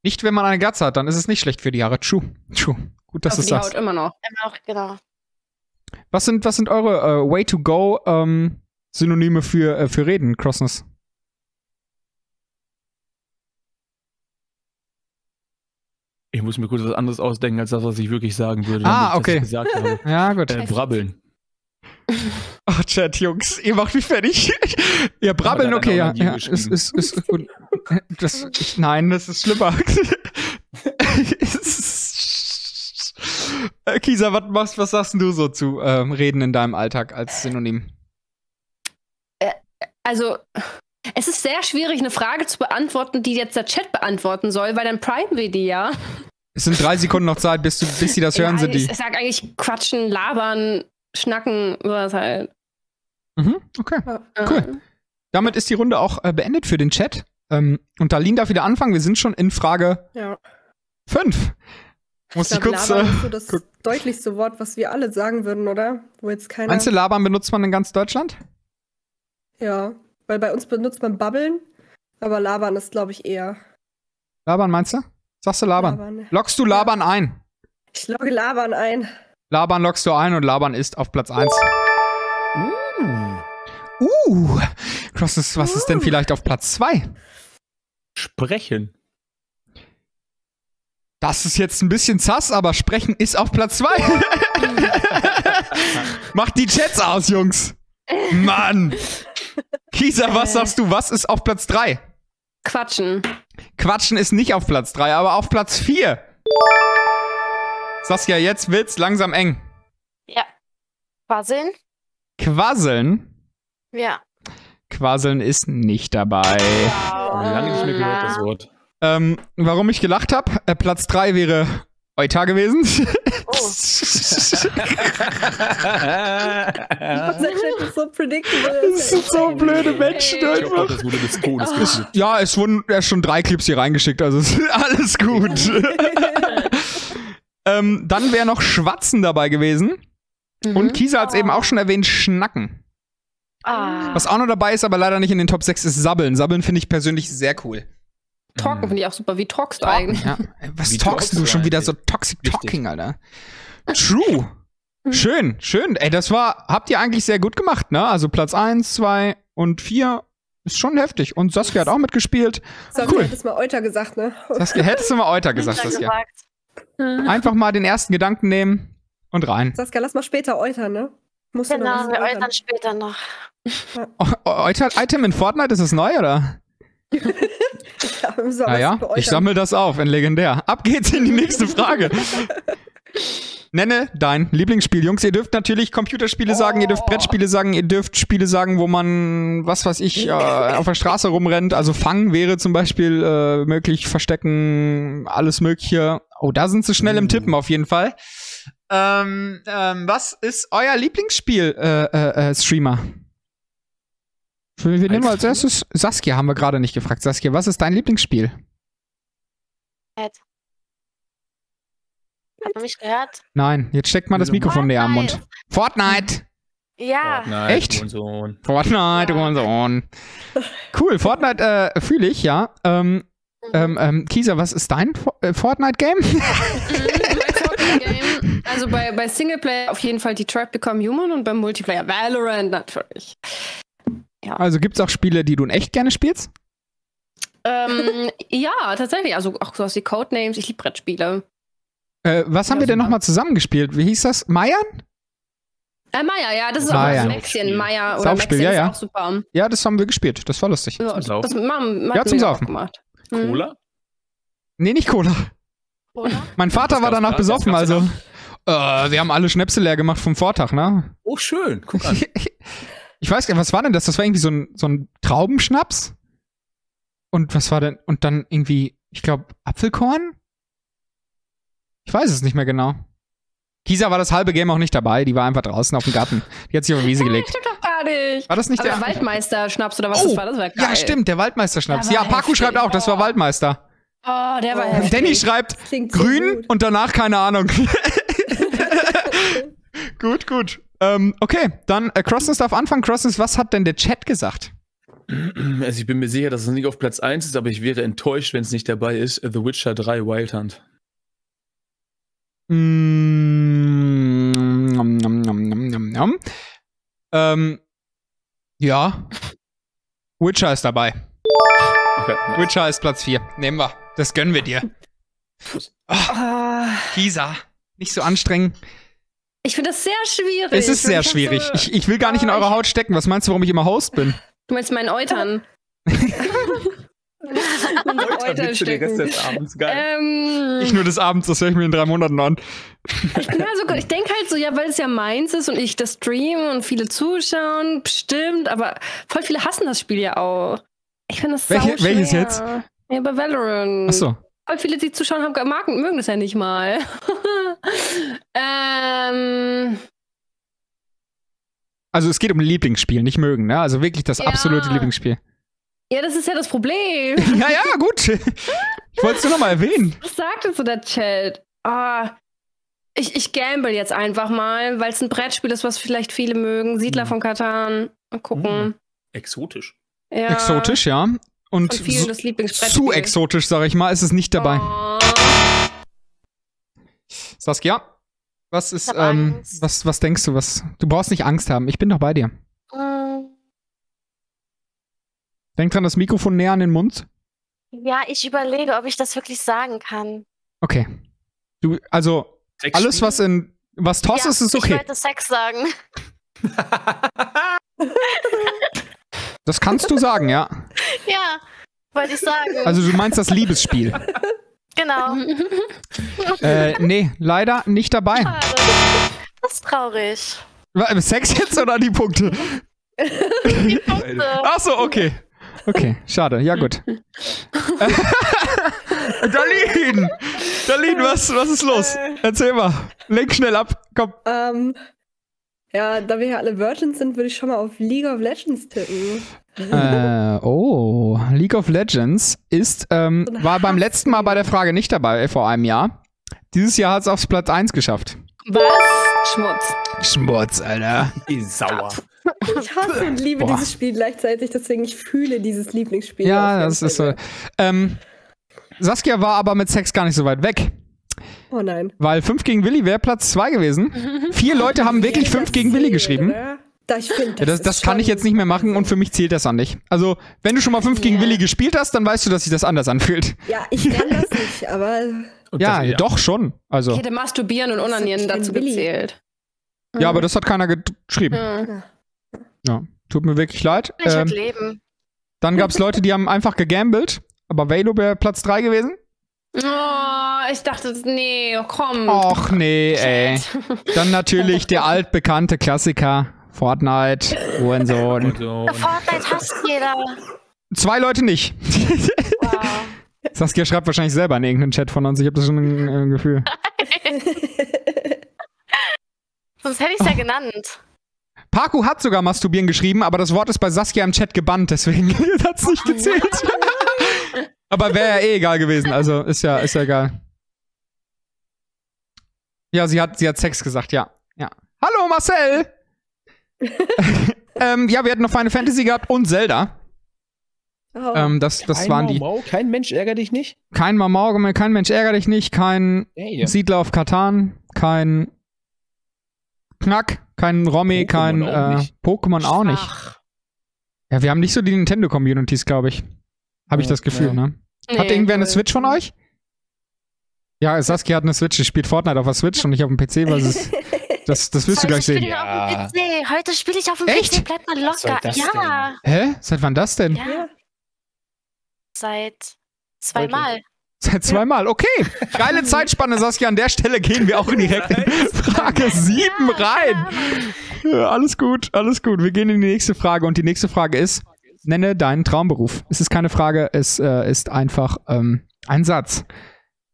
Nicht, wenn man eine Glatze hat, dann ist es nicht schlecht für die Haare. True, true. Gut, dass du es sagst. Haut immer noch. Immer noch, genau. Was sind, was sind eure äh, Way-to-Go-Synonyme ähm, für, äh, für Reden, Krossness? Ich muss mir kurz was anderes ausdenken, als das, was ich wirklich sagen würde. Ah, okay. Ich gesagt habe. Ja, gut. Äh, brabbeln. Ach, Chat, Jungs, ihr macht mich fertig. Ja, brabbeln, okay, ja. ja ist, ist, ist, und, das, ich, nein, das ist schlimmer. Kisa, was machst, was sagst du so zu ähm, Reden in deinem Alltag als Synonym? Also, es ist sehr schwierig, eine Frage zu beantworten, die jetzt der Chat beantworten soll, weil dann primen wir die, ja. Es sind drei Sekunden noch Zeit, bis, du, bis sie das hören, ja, sind die. Ich sag eigentlich quatschen, labern, schnacken, sowas halt. Mhm, okay, cool. Damit ist die Runde auch äh, beendet für den Chat. Ähm, und Darlene darf wieder anfangen, wir sind schon in Frage ja. fünf. Muss ich, ich glaub, kurz, labern ist so das guck. deutlichste Wort, was wir alle sagen würden, oder? Wo jetzt keiner. Meinst du, labern benutzt man in ganz Deutschland? Ja, weil bei uns benutzt man babbeln, aber labern ist, glaube ich, eher. Labern meinst du? Sagst du labern? labern. Lockst du labern ja. ein? Ich logge labern ein. Labern lockst du ein und labern ist auf Platz eins. Uh, uh. Krossness, was uh. ist denn vielleicht auf Platz zwei? Sprechen. Das ist jetzt ein bisschen sass, aber Sprechen ist auf Platz zwei. Macht die Chats aus, Jungs. Mann. Kisa, was sagst du? Was ist auf Platz drei? Quatschen. Quatschen ist nicht auf Platz drei, aber auf Platz vier. Saskia, jetzt wird's langsam eng. Ja. Quasseln. Quasseln? Ja. Quasseln ist nicht dabei. Wow. Lange nicht mehr gehört das Wort. Ähm, warum ich gelacht habe, äh, Platz drei wäre Euter gewesen. Oh. Das ist so predictable. Das sind so blöde Menschen. Hey. Ich hoffe, das wurde des Todes geschickt. Ja, es wurden ja schon drei Clips hier reingeschickt, also ist alles gut. ähm, dann wäre noch Schwatzen dabei gewesen. Mhm. Und Kisa hat es oh. eben auch schon erwähnt, Schnacken. Ah. Was auch noch dabei ist, aber leider nicht in den Top sechs, ist Sabbeln. Sabbeln finde ich persönlich sehr cool. Talken finde ich auch super. Wie talkst du eigentlich? Ja. Was Wie talkst du? Schon wieder so toxic talking, Alter. True. Schön, schön. Ey, das war, habt ihr eigentlich sehr gut gemacht, ne? Also Platz eins, zwei und vier ist schon heftig. Und Saskia hat auch mitgespielt. Saskia, cool. Hättest du mal Euter gesagt, ne? Saskia, hättest du mal Euter gesagt, Saskia. Einfach mal den ersten Gedanken nehmen und rein. Saskia, lass mal später Euter, ne? Musst genau, wir Eutern dann später noch. Euter-Item in Fortnite, ist es neu, oder? Ja, naja, ich sammle das auf in Legendär. Ab geht's in die nächste Frage. Nenne dein Lieblingsspiel. Jungs, ihr dürft natürlich Computerspiele oh. sagen, ihr dürft Brettspiele sagen, ihr dürft Spiele sagen, wo man, was weiß ich, äh, auf der Straße rumrennt. Also Fangen wäre zum Beispiel äh, möglich, Verstecken, alles Mögliche. Oh, da sind sie schnell im Tippen auf jeden Fall. Ähm, ähm, was ist euer Lieblingsspiel, äh, äh, Streamer? Wir nehmen als erstes Saskia, haben wir gerade nicht gefragt. Saskia, was ist dein Lieblingsspiel? Ed. Hat man mich gehört? Nein, jetzt steckt mal das Mikrofon näher am Mund. Fortnite! Ja. Fortnite, echt? Unsohn. Fortnite, ja. Unsohn. Cool, Fortnite äh, fühle ich, ja. Ähm, mhm. ähm, Kisa, was ist dein Fortnite-Game? Game. Also bei, bei Singleplayer auf jeden Fall Detroit Become Human und beim Multiplayer Valorant natürlich. Ja. Also gibt es auch Spiele, die du in echt gerne spielst? Ähm, ja, tatsächlich. Also auch sowas wie Codenames. Ich liebe Brettspiele. Äh, was ja, haben wir denn nochmal zusammengespielt? Wie hieß das? Meiern? Äh, Meier, ja. Das ist Meier. Auch ein Mäxchen. Meier oder Mäxchen ja, ja. ist auch super. Ja, das haben wir gespielt. Das war lustig. Ja, zum Saufen. Das haben, ja, zum Saufen. Gemacht. Hm. Cola? Nee, nicht Cola. Cola? Mein Vater war danach besoffen, also. Äh, wir haben alle Schnäpse leer gemacht vom Vortag, ne? Oh, schön. Guck an. Ich weiß gar nicht, was war denn das? Das war irgendwie so ein, so ein Traubenschnaps. Und was war denn? Und dann irgendwie, ich glaube, Apfelkorn? Ich weiß es nicht mehr genau. Kisa war das halbe Game auch nicht dabei. Die war einfach draußen auf dem Garten. Die hat sich auf die Wiese gelegt. Stimmt doch gar nicht. War das nicht Aber der, der Waldmeister-Schnaps oder was oh, das war? Das war geil. Ja, stimmt, der Waldmeister-Schnaps. Ja, heftig. Paku schreibt auch, das war Waldmeister. Oh, der war oh. heftig. Danny schreibt, grün so und danach keine Ahnung. Gut, gut. Ähm, okay, dann äh, Krossness darf anfangen. Krossness, was hat denn der Chat gesagt? Also ich bin mir sicher, dass es nicht auf Platz eins ist, aber ich wäre enttäuscht, wenn es nicht dabei ist. The Witcher drei Wild Hunt. Mm, nom, nom, nom, nom, nom, nom. Ähm, ja. Witcher ist dabei. Okay, nice. Witcher ist Platz vier. Nehmen wir. Das gönnen wir dir. Oh, Kisa. Nicht so anstrengend. Ich finde das sehr schwierig. Es ist sehr schwierig. So ich, ich will gar nicht in eurer Haut stecken. Was meinst du, warum ich immer Host bin? Du meinst meinen Eutern. Eutern stecken. Des Abends. Geil. Ähm, ich nur des Abends, das höre ich mir in drei Monaten an. ich bin halt so, ich denke halt so, ja, weil es ja meins ist und ich das streame und viele zuschauen, bestimmt, aber voll viele hassen das Spiel ja auch. Ich finde das sau schwer. Welches jetzt? Ja, bei Valorant. Ach so. Voll viele, die zuschauen, haben, Marken, mögen das ja nicht mal. ähm... Also es geht um Lieblingsspiel, nicht mögen, ne? Also wirklich das ja. absolute Lieblingsspiel. Ja, das ist ja das Problem. Ja, ja, gut. Ich wollte es nur noch mal erwähnen. Was sagt denn so der Chat? Oh, ich, ich gamble jetzt einfach mal, weil es ein Brettspiel ist, was vielleicht viele mögen. Siedler hm. von Katan. Mal gucken. Hm. Exotisch. Ja. Exotisch, ja. Und vielen, das Lieblingsbrettspiel. Zu exotisch, sag ich mal, ist es nicht dabei. Oh. Saskia, was ist, ähm, was, was denkst du, was, du brauchst nicht Angst haben, ich bin doch bei dir. Mm. Denk dran, das Mikrofon näher an den Mund. Ja, ich überlege, ob ich das wirklich sagen kann. Okay. Du, also, Sex alles spielen? was in, was Toss ja, ist, ist okay. Ich wollte Sex sagen. Das kannst du sagen, ja. Ja, wollte ich sagen. Also du meinst das Liebesspiel. Genau. Äh, nee, leider nicht dabei. Schade. Das ist traurig. Sex jetzt oder die Punkte? Die Punkte. Achso, okay. Okay, schade. Ja, gut. Darlene! Darlene, was, was ist los? Erzähl mal. Lenk schnell ab. Komm. Ähm... Um. Ja, da wir ja alle Virgins sind, würde ich schon mal auf League of Legends tippen. Äh, oh, League of Legends ist, ähm, so war beim letzten Mal bei der Frage nicht dabei, vor einem Jahr. Dieses Jahr hat es aufs Platz eins geschafft. Was? Schmutz. Schmutz, Alter. Die sauer. Ich hasse und liebe Boah. dieses Spiel gleichzeitig, deswegen ich fühle dieses Lieblingsspiel. Ja, das ist so. Ähm, Saskia war aber mit Sex gar nicht so weit weg. Oh nein. Weil fünf gegen Willi wäre Platz zwei gewesen. Vier Leute haben wirklich fünf gegen Willi geschrieben. Da, ich find, das ja, das, das kann ich jetzt nicht mehr machen und für mich zählt das an nicht. Also, wenn du schon mal fünf gegen Willi gespielt hast, dann weißt du, dass sich das anders anfühlt. Ja, ich kann das nicht, aber... Ja, ja, doch schon. Also. Ich hätte Masturbieren und Onanieren dazu gezählt. Ja, aber das hat keiner geschrieben. Ja. Ja, tut mir wirklich leid. Ich ähm, leben. Dann gab es Leute, die haben einfach gegambelt, aber Velo wäre Platz drei gewesen. Oh, ich dachte, nee, komm. Och, nee, ey. Dann natürlich der altbekannte Klassiker, Fortnite, Hurensohn. Ja, Fortnite hasst jeder. Zwei Leute nicht. Wow. Saskia schreibt wahrscheinlich selber in irgendeinen Chat von uns, ich habe das schon ein, ein Gefühl. Sonst hätte ich es ja oh. genannt. Paco hat sogar Masturbieren geschrieben, aber das Wort ist bei Saskia im Chat gebannt, deswegen hat es nicht gezählt. Aber wäre ja eh egal gewesen, also ist ja, ist ja egal. Ja, sie hat, sie hat Sex gesagt, ja. ja. Hallo Marcel! ähm, ja, wir hatten noch Final Fantasy gehabt und Zelda. Oh. Ähm, das, das kein waren die. Mau, kein Mensch ärgere dich nicht? Kein Mau, kein Mensch ärgere dich nicht, kein hey. Siedler auf Katan, kein Knack, kein Romy, Pokémon kein äh, Pokémon auch nicht. Ach. Ja, wir haben nicht so die Nintendo-Communities, glaube ich. Habe ich das Gefühl, ja. ne? Nee, hat irgendwer eine Switch von euch? Ja, Saskia hat eine Switch, die spielt Fortnite auf der Switch und nicht auf dem P C, weil es das, das wirst du gleich sehen. Ja. Auf dem P C. Heute spiele ich auf dem Echt? P C, bleib mal locker. Ja. Denn? Hä? Seit wann das denn? Ja. Seit zweimal. Heute. Seit zweimal, okay. Geile Zeitspanne, Saskia. An der Stelle gehen wir auch direkt in Frage sieben rein. Ja, alles gut, alles gut. Wir gehen in die nächste Frage und die nächste Frage ist: Nenne deinen Traumberuf. Es ist keine Frage, es äh, ist einfach ähm, ein Satz.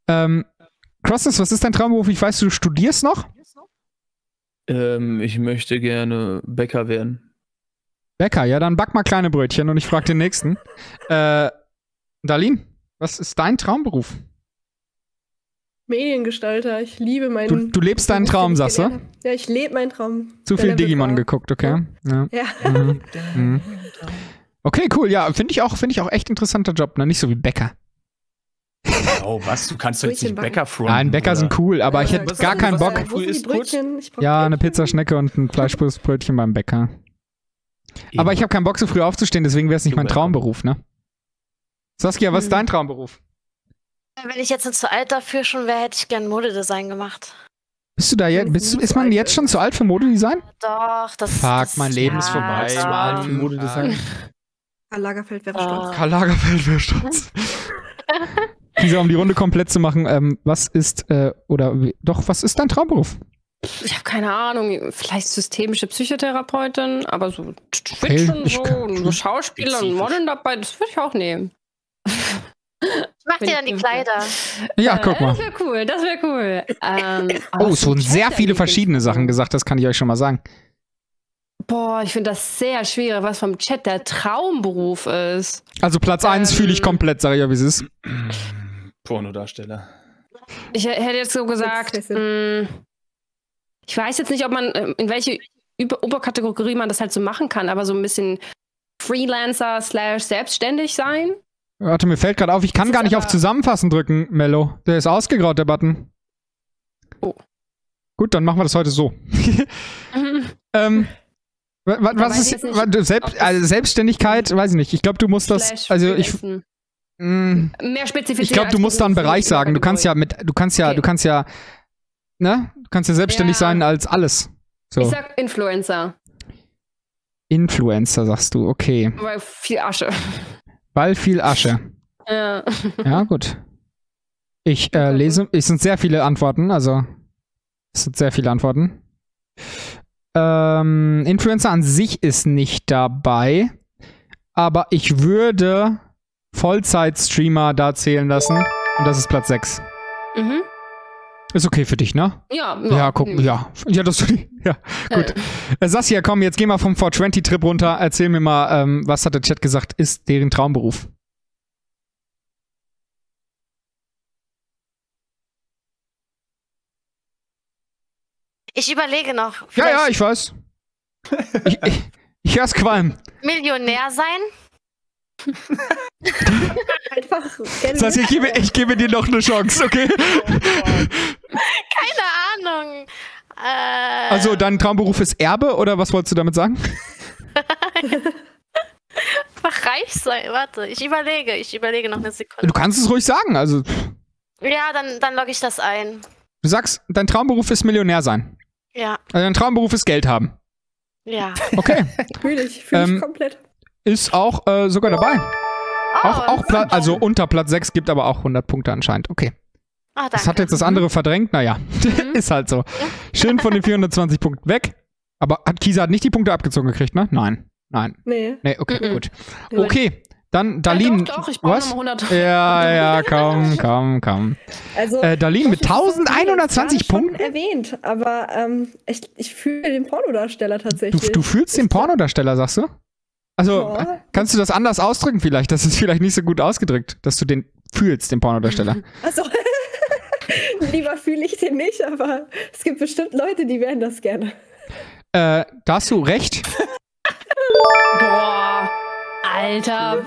Ähm, Krossness, was ist dein Traumberuf? Ich weiß, du studierst noch? Ähm, ich möchte gerne Bäcker werden. Bäcker, ja, dann back mal kleine Brötchen und ich frage den nächsten. äh, Darlene, was ist dein Traumberuf? Mediengestalter, ich liebe meinen... Du, du lebst deinen Traum, sagst du? Ja, ich lebe meinen Traum. Zu viel Digimon geguckt, okay. Ja. ja. ja. Mhm. Mhm. Okay, cool. Ja, finde ich, find ich auch echt interessanter Job. Ne? Nicht so wie Bäcker. Genau, was? Du kannst doch jetzt nicht Bäcker fronten. Nein, Bäcker oder? Sind cool, aber ich hätte gar keinen Bock. Ja, eine Pizzaschnecke und ein Fleischbrötchen beim Bäcker. Eben. Aber ich habe keinen Bock, so früh aufzustehen, deswegen wäre es nicht mein Traumberuf, ne? Saskia, was ist dein Traumberuf? Wenn ich jetzt nicht zu alt dafür schon wäre, hätte ich gern Modedesign gemacht. Bist du da jetzt? Bist du, ist man jetzt schon zu alt für Modedesign? Doch, das ist. Fuck, mein Leben ist vorbei. Zu alt für Modedesign. Karl Lagerfeld wäre stolz. Karl Lagerfeld wäre stolz. Lisa, um die Runde komplett zu machen, ähm, was ist, äh, oder doch, was ist dein Traumberuf? Ich habe keine Ahnung, vielleicht systemische Psychotherapeutin, aber so Twitch und so, so Schauspieler und Modeln dabei, das würde ich auch nehmen. Ich mach dir dann die Kleider. Ja, äh, guck mal. Das wäre cool, das wäre cool. Ähm, oh, es wurden sehr viele verschiedene Sachen gesagt, das kann ich euch schon mal sagen. Boah, ich finde das sehr schwierig, was vom Chat der Traumberuf ist. Also Platz ähm, eins fühle ich komplett, sag ich ja, wie es ist. Pornodarsteller. Ich hätte jetzt so gesagt, mh, ich weiß jetzt nicht, ob man, in welche Oberkategorie man das halt so machen kann, aber so ein bisschen Freelancer slash selbstständig sein. Warte, mir fällt gerade auf, ich kann gar nicht auf Zusammenfassen drücken, Mello. Der ist ausgegraut, der Button. Oh. Gut, dann machen wir das heute so. Mhm. ähm, wa wa was ist nicht, Selbst also Selbstständigkeit? Weiß ich nicht. Ich glaube, du musst das. Also ich. Mh, Mehr spezifizieren. Ich glaube, du musst da einen Bereich sagen. Du kannst ja mit. Du kannst ja. Okay. Du kannst ja. Ne? Du kannst ja selbstständig ja. sein als alles. So. Ich sag Influencer. Influencer sagst du, okay. Weil viel Asche. Weil viel Asche. Ja. Ja, gut. Ich äh, lese, es sind sehr viele Antworten, also es sind sehr viele Antworten. Ähm, Influencer an sich ist nicht dabei, aber ich würde Vollzeit-Streamer da zählen lassen und das ist Platz sechs. Mhm. Ist okay für dich, ne? Ja. Ja, ja guck, ja. Ja, das, ja, gut. Äh. Saskia, komm, jetzt geh mal vom four twenty Trip runter. Erzähl mir mal, ähm, was hat der Chat gesagt, ist deren Traumberuf? Ich überlege noch. Ja, ja, ich weiß. ich ich, ich hör's qualm. Millionär sein? Einfach das heißt, ich gebe, ich gebe dir noch eine Chance, okay? Keine Ahnung. Äh, also, dein Traumberuf ist Erbe, oder was wolltest du damit sagen? Einfach reich sein. Warte, ich überlege. Ich überlege noch eine Sekunde. Du kannst es ruhig sagen. Also. Ja, dann, dann logge ich das ein. Du sagst, dein Traumberuf ist Millionär sein. Ja. Also, dein Traumberuf ist Geld haben. Ja. Okay. Fühle ich, fühl ich ähm, komplett. Ist auch äh, sogar dabei. Oh, auch, auch Platz, also unter Platz sechs gibt aber auch hundert Punkte anscheinend. Okay. Oh, das hat jetzt das andere verdrängt. Naja, mhm. Ist halt so. Schön von den vierhundertzwanzig Punkten weg. Aber hat Kisa hat nicht die Punkte abgezogen gekriegt, ne? Nein. Nein. Nee. Nee, okay, mhm. Gut. Okay, dann Darlene. Ja, doch, doch, ich brauche nochmal hundert. Ja, ja, komm, komm, komm. Also, äh, Darlene mit elfhundertzwanzig Punkten. Erwähnt, aber ähm, ich, ich fühle den Pornodarsteller tatsächlich. Du, du fühlst den Pornodarsteller, sagst du? Also, oh. Kannst du das anders ausdrücken vielleicht? Das ist vielleicht nicht so gut ausgedrückt, dass du den fühlst, den Pornodarsteller. Also, lieber fühle ich den nicht, aber es gibt bestimmt Leute, die wären das gerne. Äh, da hast du recht. Boah, Alter.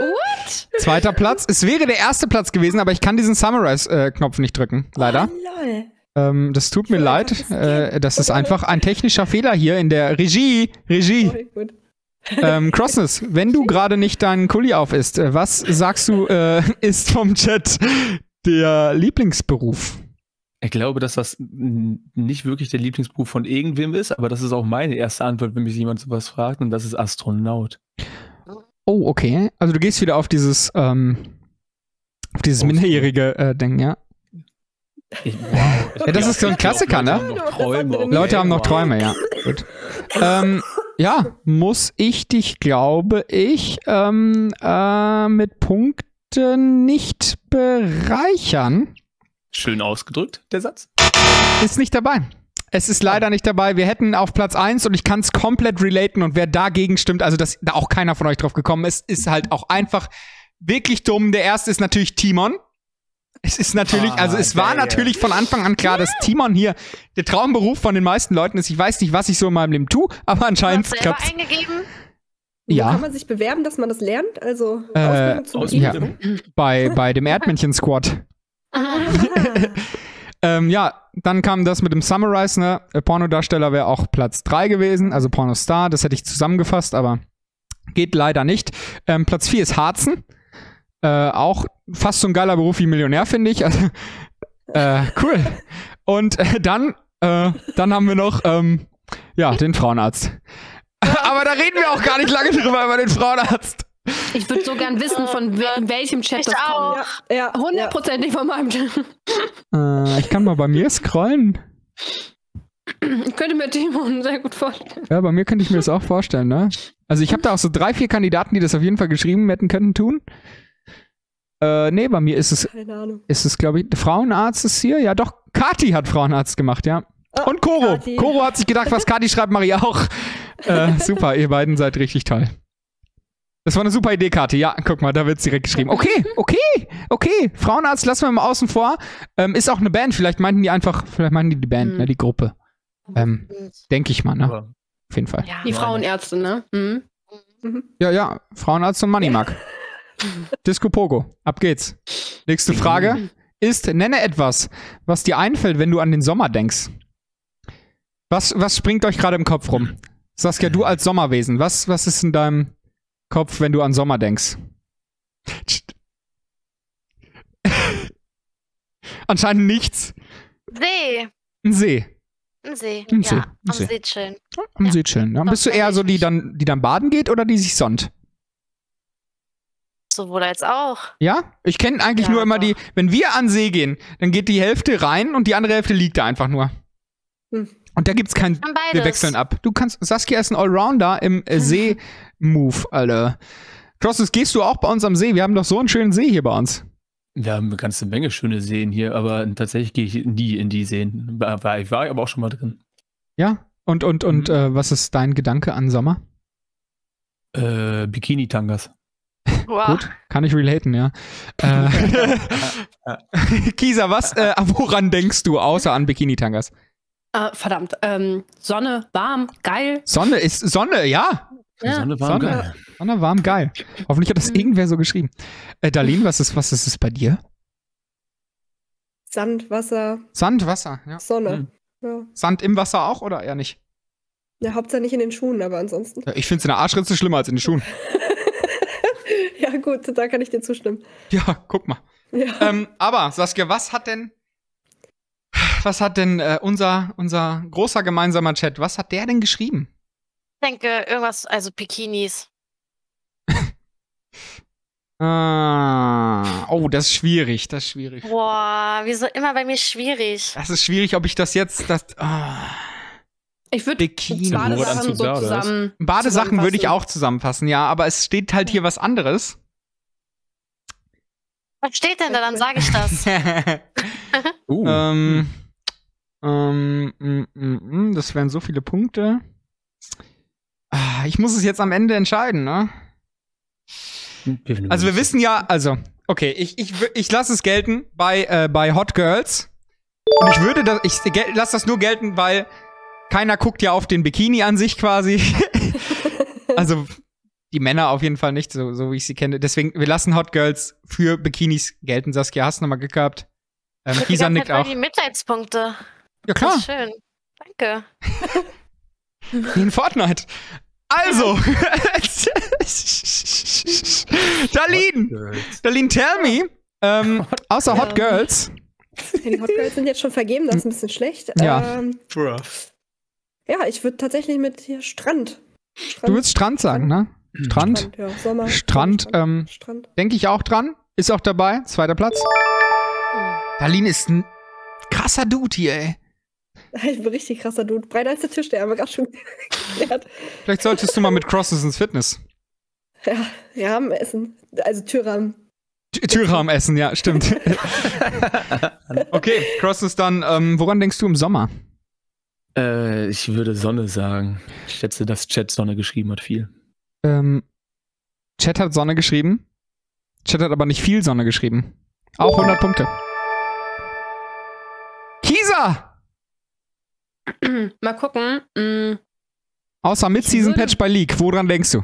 What? Zweiter Platz. Es wäre der erste Platz gewesen, aber ich kann diesen Summarize-Knopf nicht drücken, leider. Oh, lol. Ähm, das tut mir leid. Äh, das ist einfach ein technischer Fehler hier in der Regie. Regie. Oh, gut. ähm, Krossness, wenn du gerade nicht deinen Kuli auf isst, was sagst du, äh, ist vom Chat der Lieblingsberuf? Ich glaube, dass das nicht wirklich der Lieblingsberuf von irgendwem ist, aber das ist auch meine erste Antwort, wenn mich jemand sowas fragt, und das ist Astronaut. Oh, okay. Also du gehst wieder auf dieses, ähm, auf dieses oh, minderjährige äh, Ding, ja? Ich, wow. Ja, das ist so ein Klassiker, ne? Leute haben noch Träume, Leute haben noch Träume ja. Gut. Ähm, ja, muss ich dich, glaube ich, ähm, äh, mit Punkten nicht bereichern. Schön ausgedrückt, der Satz. Ist nicht dabei. Es ist leider nicht dabei. Wir hätten auf Platz eins und ich kann es komplett relaten und wer dagegen stimmt, also dass da auch keiner von euch drauf gekommen ist, ist halt auch einfach wirklich dumm. Der erste ist natürlich Timon. Es ist natürlich, ah, also es okay, war natürlich von Anfang an klar, dass Timon hier der Traumberuf von den meisten Leuten ist. Ich weiß nicht, was ich so in meinem Leben tue, aber anscheinend klappt es. Hast du selber eingegeben? Ja. Kann man sich bewerben, dass man das lernt? Also äh, Ausbildung zum ja. bei, bei dem Erdmännchen-Squad. ähm, ja, dann kam das mit dem Summarize, ne? Pornodarsteller wäre auch Platz drei gewesen, also Pornostar, das hätte ich zusammengefasst, aber geht leider nicht. Ähm, Platz vier ist Harzen. Äh, auch fast so ein geiler Beruf wie Millionär, finde ich. Also, äh, cool. Und äh, dann, äh, dann haben wir noch ähm, ja, den Frauenarzt. Aber da reden wir auch gar nicht lange drüber, über den Frauenarzt. Ich würde so gern wissen, von wel welchem Chat ich das auch. kommt. Ja, ja, hundertprozentig ja. von meinem Chat. Äh, ich kann mal bei mir scrollen. Ich könnte mir Dämonen sehr gut vorstellen. Ja, bei mir könnte ich mir das auch vorstellen, ne? Also ich habe da auch so drei, vier Kandidaten, die das auf jeden Fall geschrieben hätten können tun. Äh, nee, bei mir ist es, Keine Ahnung. ist es, glaube ich, Frauenarzt ist hier? Ja, doch, Kati hat Frauenarzt gemacht, ja. Oh, und Koro. Kati. Koro hat sich gedacht, was Kati schreibt, Maria auch. Äh, super, ihr beiden seid richtig toll. Das war eine super Idee, Kati. Ja, guck mal, da wird's direkt geschrieben. Okay, okay, okay. Frauenarzt lassen wir mal außen vor. Ähm, ist auch eine Band. Vielleicht meinten die einfach, vielleicht meinten die die Band, mhm. ne, die Gruppe. Ähm, denke ich mal, ne? Ja. Auf jeden Fall. Ja. Die Frauenärzte, ne? Mhm. Mhm. Ja, ja. Frauenarzt und Moneymark. Disco Pogo. Ab geht's. Nächste Frage ist, nenne etwas, was dir einfällt, wenn du an den Sommer denkst. Was, was springt euch gerade im Kopf rum? Saskia, du als Sommerwesen, was, was ist in deinem Kopf, wenn du an Sommer denkst? Anscheinend nichts. See. Ein See. Ein See. Ein See. Ja, ein am See, See chillen. Ja, am ja. See chillen. Ja, bist du eher so, die dann, die dann baden geht oder die sich sonnt? Sowohl als auch. Ja? Ich kenne eigentlich ja, nur immer doch. die, wenn wir an See gehen, dann geht die Hälfte rein und die andere Hälfte liegt da einfach nur. Hm. Und da gibt's kein, wir wechseln ab. Du kannst, Saskia ist ein Allrounder im äh, See-Move, Alter. Krossness, gehst du auch bei uns am See? Wir haben doch so einen schönen See hier bei uns. Wir haben eine ganze Menge schöne Seen hier, aber tatsächlich gehe ich nie in die Seen. War, ich war aber auch schon mal drin. Ja? Und, und, und mhm. äh, was ist dein Gedanke an Sommer? Äh, Bikini-Tangas. Wow. Gut, kann ich relaten, ja. äh, Kisa, was, äh, woran denkst du außer an Bikini-Tangas? Uh, verdammt, ähm, Sonne, warm, geil. Sonne ist Sonne, ja. ja. Sonne, warm, Sonne, geil. Sonne, warm, geil. Hoffentlich hat das irgendwer so geschrieben. Äh, Darlene, was ist, was ist es bei dir? Sand, Wasser. Sand, Wasser, ja. Sonne. Mhm. Ja. Sand im Wasser auch oder eher nicht? Ja, hauptsächlich nicht in den Schuhen, aber ansonsten. Ich finde es in der Arschritze schlimmer als in den Schuhen. Ja, gut, da kann ich dir zustimmen. Ja, guck mal. Ja. Ähm, aber, Saskia, was hat denn. Was hat denn äh, unser, unser großer gemeinsamer Chat, was hat der denn geschrieben? Ich denke, irgendwas, also Bikinis. ah, oh, das ist schwierig, das ist schwierig. Boah, wieso immer bei mir schwierig? Das ist schwierig, ob ich das jetzt, das, ah. Ich würde Badesachen so zusammen. Badesachen würde ich auch zusammenfassen, ja, aber es steht halt hier was anderes. Was steht denn da, dann sage ich das. uh. ähm, ähm, m, m, m, das wären so viele Punkte. Ah, ich muss es jetzt am Ende entscheiden, ne? Also wir wissen ja, also, okay, ich, ich, ich lasse es gelten bei, äh, bei Hot Girls. Und ich würde das, ich lasse das nur gelten, weil keiner guckt ja auf den Bikini an sich quasi. Also die Männer auf jeden Fall nicht, so, so wie ich sie kenne. Deswegen, wir lassen Hot Girls für Bikinis gelten. Saskia, hast du nochmal Glück gehabt? Ähm, Kisa nickt auch. Die Mitleidspunkte. Ja, klar. Das ist schön. Danke. Wie in Fortnite. Also. Darlene. Darlene, tell me. Ähm, außer Hot ja. Girls. Die Hot Girls sind jetzt schon vergeben, das ist ein bisschen schlecht. Ja, ähm, ja ich würde tatsächlich mit hier Strand. Strand. Du würdest Strand sagen, Strand. ne? Strand, Strand, ja. Sommer, Strand, Strand, ähm, Strand. Denke ich auch dran. Ist auch dabei. Zweiter Platz. Darlene ist ein krasser Dude hier, ey. Ich bin richtig krasser Dude. Breiter als der Tisch, der haben wir gerade schon geklärt. Vielleicht solltest du mal mit Krossness ins Fitness. Ja, Rahmen essen. Also Türrahmen. Türrahmen essen, ja, stimmt. Okay, Krossness dann. Ähm, woran denkst du im Sommer? Äh, ich würde Sonne sagen. Ich schätze, dass Chat Sonne geschrieben hat, viel. Ähm, Chat hat Sonne geschrieben. Chat hat aber nicht viel Sonne geschrieben. Auch hundert Punkte. Kisa! Mal gucken. Mm. Außer Mid-Season-Patch bei League, woran denkst du?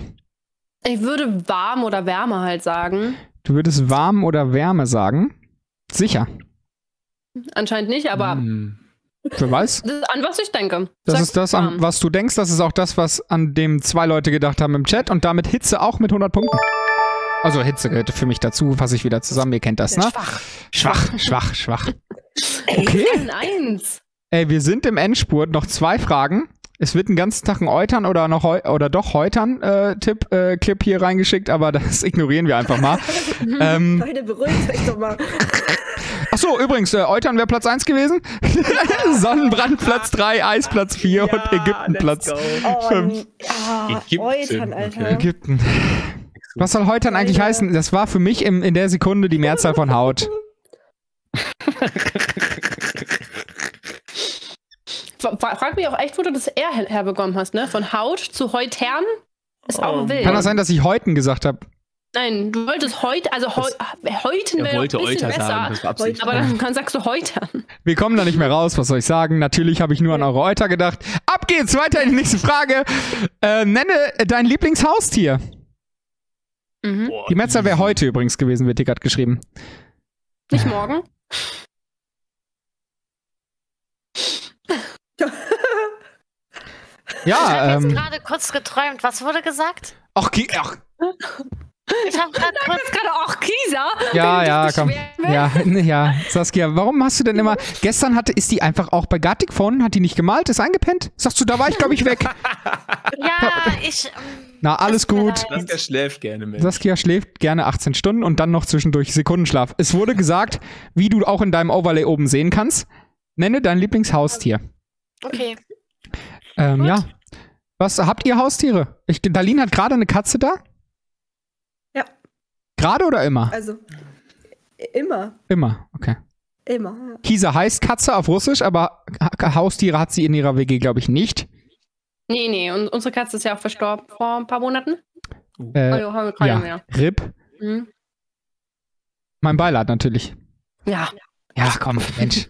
Ich würde warm oder Wärme halt sagen. Du würdest warm oder Wärme sagen? Sicher. Anscheinend nicht, aber... Hm. Wer weiß? Das ist an was ich denke. Das Sag ist das, warm. An was du denkst. Das ist auch das, was an dem zwei Leute gedacht haben im Chat. Und damit Hitze auch mit hundert Punkten. Also Hitze gehört für mich dazu. Fasse ich wieder zusammen. Ihr kennt das, ne? Schwach. Schwach, schwach, schwach. Okay. Eins. Ey, wir sind im Endspurt. Noch zwei Fragen. Es wird den ganzen Tag ein Eutern oder noch oder doch Heutern-Tipp, äh, äh, Clip hier reingeschickt, aber das ignorieren wir einfach mal. ähm, Leute, beruhigt euch doch mal. Achso, übrigens, äh, Eutern wäre Platz eins gewesen. Sonnenbrand Platz drei, Eis Platz vier ja, und Ägypten Platz oh, fünf. Ja, Ägypten, Eutern, Alter. Okay. Ägypten. Was soll Heutern eigentlich Alter. heißen? Das war für mich im, in der Sekunde die Mehrzahl von Haut. Frag mich auch echt, wo du das R her herbekommen hast, ne? Von Haut zu Heutern ist oh. auch wild. Kann das sein, dass ich Heuten gesagt habe? Nein, du wolltest heute, also heu, Heuten wäre ein bisschen besser, sagen, aber dann sagst du Heutern. Wir kommen da nicht mehr raus, was soll ich sagen? Natürlich habe ich nur an eure Euter gedacht. Ab geht's, weiter in die nächste Frage. Äh, nenne dein Lieblingshaustier. Mhm. Die Metzler wäre heute übrigens gewesen, wird Tickert geschrieben. Nicht morgen? Ja, ich habe ähm, jetzt gerade kurz geträumt. Was wurde gesagt? Ach, ach. Ich habe gerade kurz gerade auch Kisa. Ja, ja, komm. Ja, ja, Saskia, warum hast du denn immer... Gestern hatte, ist die einfach auch bei Gartic vorne, hat die nicht gemalt, ist eingepennt. Sagst du, da war ich, glaube ich, weg. Ja, ich... Ähm, na, alles gut. Saskia schläft gerne, Mensch. Saskia schläft gerne achtzehn Stunden und dann noch zwischendurch Sekundenschlaf. Es wurde gesagt, wie du auch in deinem Overlay oben sehen kannst, nenne dein Lieblingshaustier. Okay. Ähm, ja. Was, habt ihr Haustiere? Ich, Darlene hat gerade eine Katze da? Ja. Gerade oder immer? Also, immer. Immer, okay. Immer, ja. Kisa heißt Katze auf Russisch, aber ha Haustiere hat sie in ihrer W G, glaube ich, nicht. Nee, nee, und unsere Katze ist ja auch verstorben vor ein paar Monaten. Äh, also haben wir keine ja. mehr. R I P. Mhm. Mein Beileid natürlich. Ja. Ja, komm, Mensch.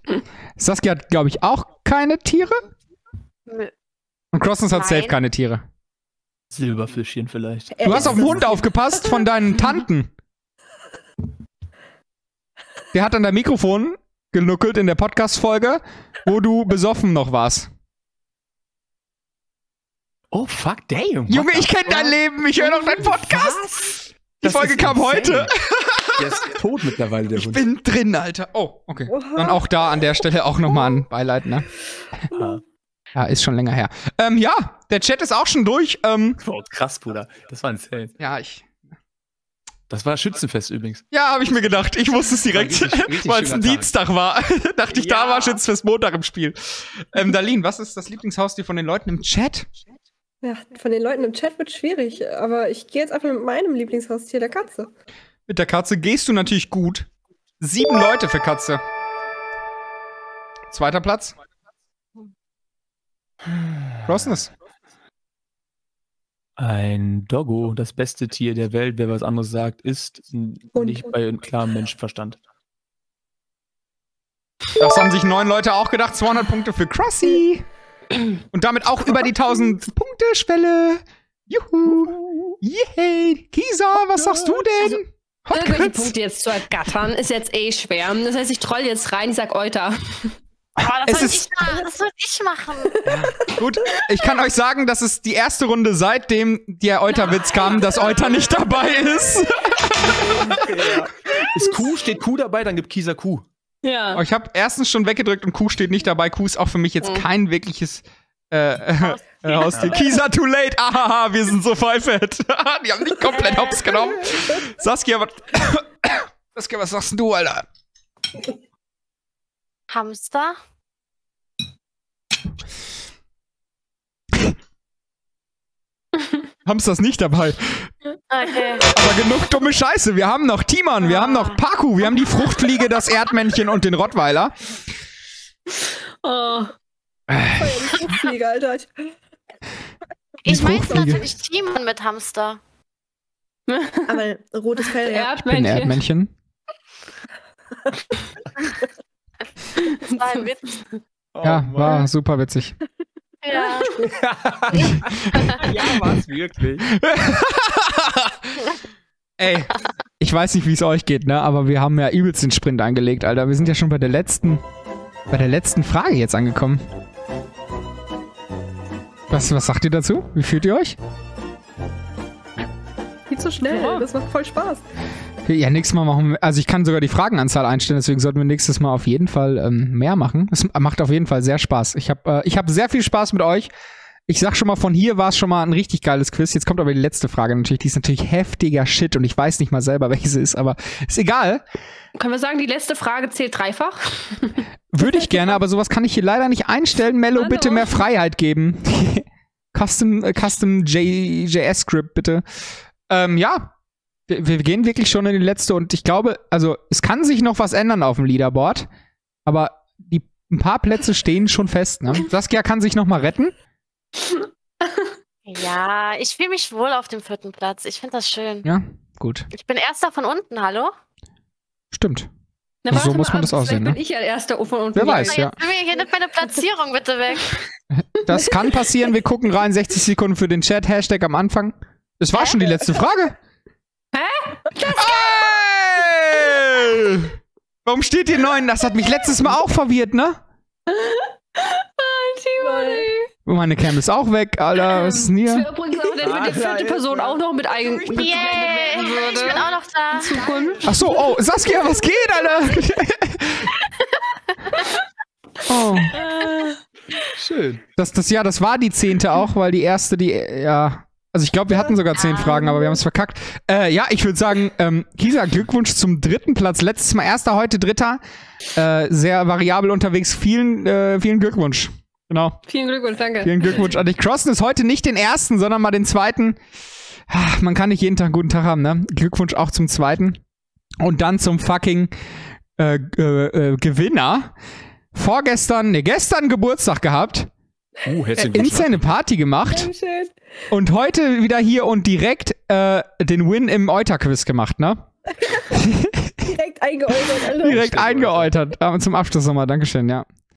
Saskia hat, glaube ich, auch keine Tiere? Nee. Und Krossness hat safe keine Tiere. Silberfischchen vielleicht. Du hast auf den Hund aufgepasst von deinen Tanten. Der hat an dein Mikrofon genuckelt in der Podcast-Folge, wo du besoffen noch warst. Oh, fuck, damn. Junge, ich kenne dein Leben. Ich höre noch deinen Podcast. Die Folge kam heute. Der ist tot mittlerweile, der Hund. Ich bin drin, Alter. Oh, okay. Dann auch da an der Stelle auch nochmal ein Beileid, ne? Ja. Ja, ist schon länger her. Ähm, ja, der Chat ist auch schon durch. Ähm, oh, krass, Bruder. Das war ein Zelt. Ja, ich... Das war Schützenfest übrigens. Ja, habe ich mir gedacht. Ich wusste es direkt, weil es ein Dienstag war. Dachte ich, ja. Da war Schützenfest Montag im Spiel. Ähm, Darlene, was ist das Lieblingshaustier von den Leuten im Chat? Ja, von den Leuten im Chat wird schwierig. Aber ich gehe jetzt einfach mit meinem Lieblingshaustier, der Katze. Mit der Katze gehst du natürlich gut. Sieben Leute für Katze. Zweiter Platz. Krossness. Ein Doggo, das beste Tier der Welt, wer was anderes sagt, ist nicht bei einem klaren Menschenverstand. Das haben sich neun Leute auch gedacht. zweihundert Punkte für Crossy. Und damit auch über die tausend-Punkte-Schwelle. Juhu. Yay. Kisa, was sagst du denn? Also, irgendwelche Punkte jetzt zu ergattern, ist jetzt eh schwer. Das heißt, ich troll jetzt rein, ich sag Euter. Oh, das würde ich, da, ich machen. Ja. Gut, ich kann euch sagen, dass es die erste Runde, seitdem der Euterwitz kam, dass Euter nicht dabei ist. Ja. Ist Q, steht Q dabei, dann gibt Kisa Q. Ja. Oh, ich habe erstens schon weggedrückt und Q steht nicht dabei. Q ist auch für mich jetzt mhm. kein wirkliches äh, äh, Haustier. Ja. Kisa too late. Ahaha, wir sind so pfeifert. Die haben dich komplett hops genommen. Saskia, was, Saskia, was sagst du, Alter? Hamster? Hamster ist nicht dabei. Okay. Aber genug dumme Scheiße. Wir haben noch Timon, wir haben noch Paku, wir haben die Fruchtfliege, das Erdmännchen und den Rottweiler. Oh. Fruchtfliege, Alter. Ich meine natürlich Timon mit Hamster. Aber rotes Fell, Erdmännchen. Erdmännchen. Das war ein Witz. Oh, ja, Mann. War super witzig. Ja. Ja, war's wirklich. Ey, ich weiß nicht, wie es euch geht, ne? Aber wir haben ja übelst den Sprint eingelegt, Alter. Wir sind ja schon bei der letzten, bei der letzten Frage jetzt angekommen. Was, was sagt ihr dazu? Wie fühlt ihr euch? Geht so schnell, ja. Das macht voll Spaß. Ja, nächstes Mal machen wir, also ich kann sogar die Fragenanzahl einstellen, deswegen sollten wir nächstes Mal auf jeden Fall ähm, mehr machen. Es macht auf jeden Fall sehr Spaß. Ich habe äh, ich hab sehr viel Spaß mit euch. Ich sag schon mal, von hier war es schon mal ein richtig geiles Quiz. Jetzt kommt aber die letzte Frage natürlich. Die ist natürlich heftiger Shit und ich weiß nicht mal selber, welche sie ist, aber ist egal. Können wir sagen, die letzte Frage zählt dreifach? Würde ich gerne, aber sowas kann ich hier leider nicht einstellen. Mello, Hallo. bitte mehr Freiheit geben. Custom, äh, Custom J S-Script, bitte. Ähm, ja. Wir, wir gehen wirklich schon in die letzte und ich glaube, also es kann sich noch was ändern auf dem Leaderboard, aber die, ein paar Plätze stehen schon fest, ne? Saskia kann sich noch mal retten. Ja, ich fühle mich wohl auf dem vierten Platz. Ich finde das schön. Ja, gut. Ich bin Erster von unten, hallo? Stimmt. Na, so muss man das aussehen, ne? Bin ich ja Erster von unten. Wer weiß, ja. Hier nimmt meine Platzierung bitte weg. Das kann passieren. Wir gucken rein. sechzig Sekunden für den Chat. Hashtag am Anfang. Das war Hä? schon die letzte Frage. Hä? Das hey! Warum steht hier neun? Das hat mich letztes Mal auch verwirrt, ne? Oh, meine Cam ist auch weg, Alter. Was ist denn hier? Ich wäre übrigens auch, wenn die vierte Person auch noch mit eigen... Yeah, ich bin auch noch da. Zukunft. Ach so, oh, Saskia, was geht, Alter? Oh. Schön. Das, das, ja, das war die zehnte auch, weil die erste, die, ja... Also ich glaube, wir hatten sogar zehn Fragen, aber wir haben es verkackt. Äh, ja, ich würde sagen, ähm, Kisa, Glückwunsch zum dritten Platz. Letztes Mal Erster, heute Dritter. Äh, sehr variabel unterwegs. Vielen, äh, vielen Glückwunsch. Genau. Vielen Glückwunsch, danke. Vielen Glückwunsch an dich. Krossen ist heute nicht den Ersten, sondern mal den Zweiten. Ach, man kann nicht jeden Tag einen guten Tag haben, ne? Glückwunsch auch zum Zweiten. Und dann zum fucking äh, äh, äh, Gewinner. Vorgestern, ne, gestern Geburtstag gehabt. Uh, Insane Party gemacht. Dankeschön. Und heute wieder hier und direkt äh, den Win im Euter-Quiz gemacht, ne? Direkt eingeäutert. Direkt eingeäutert. Aber zum Abschluss nochmal, Dankeschön, ja.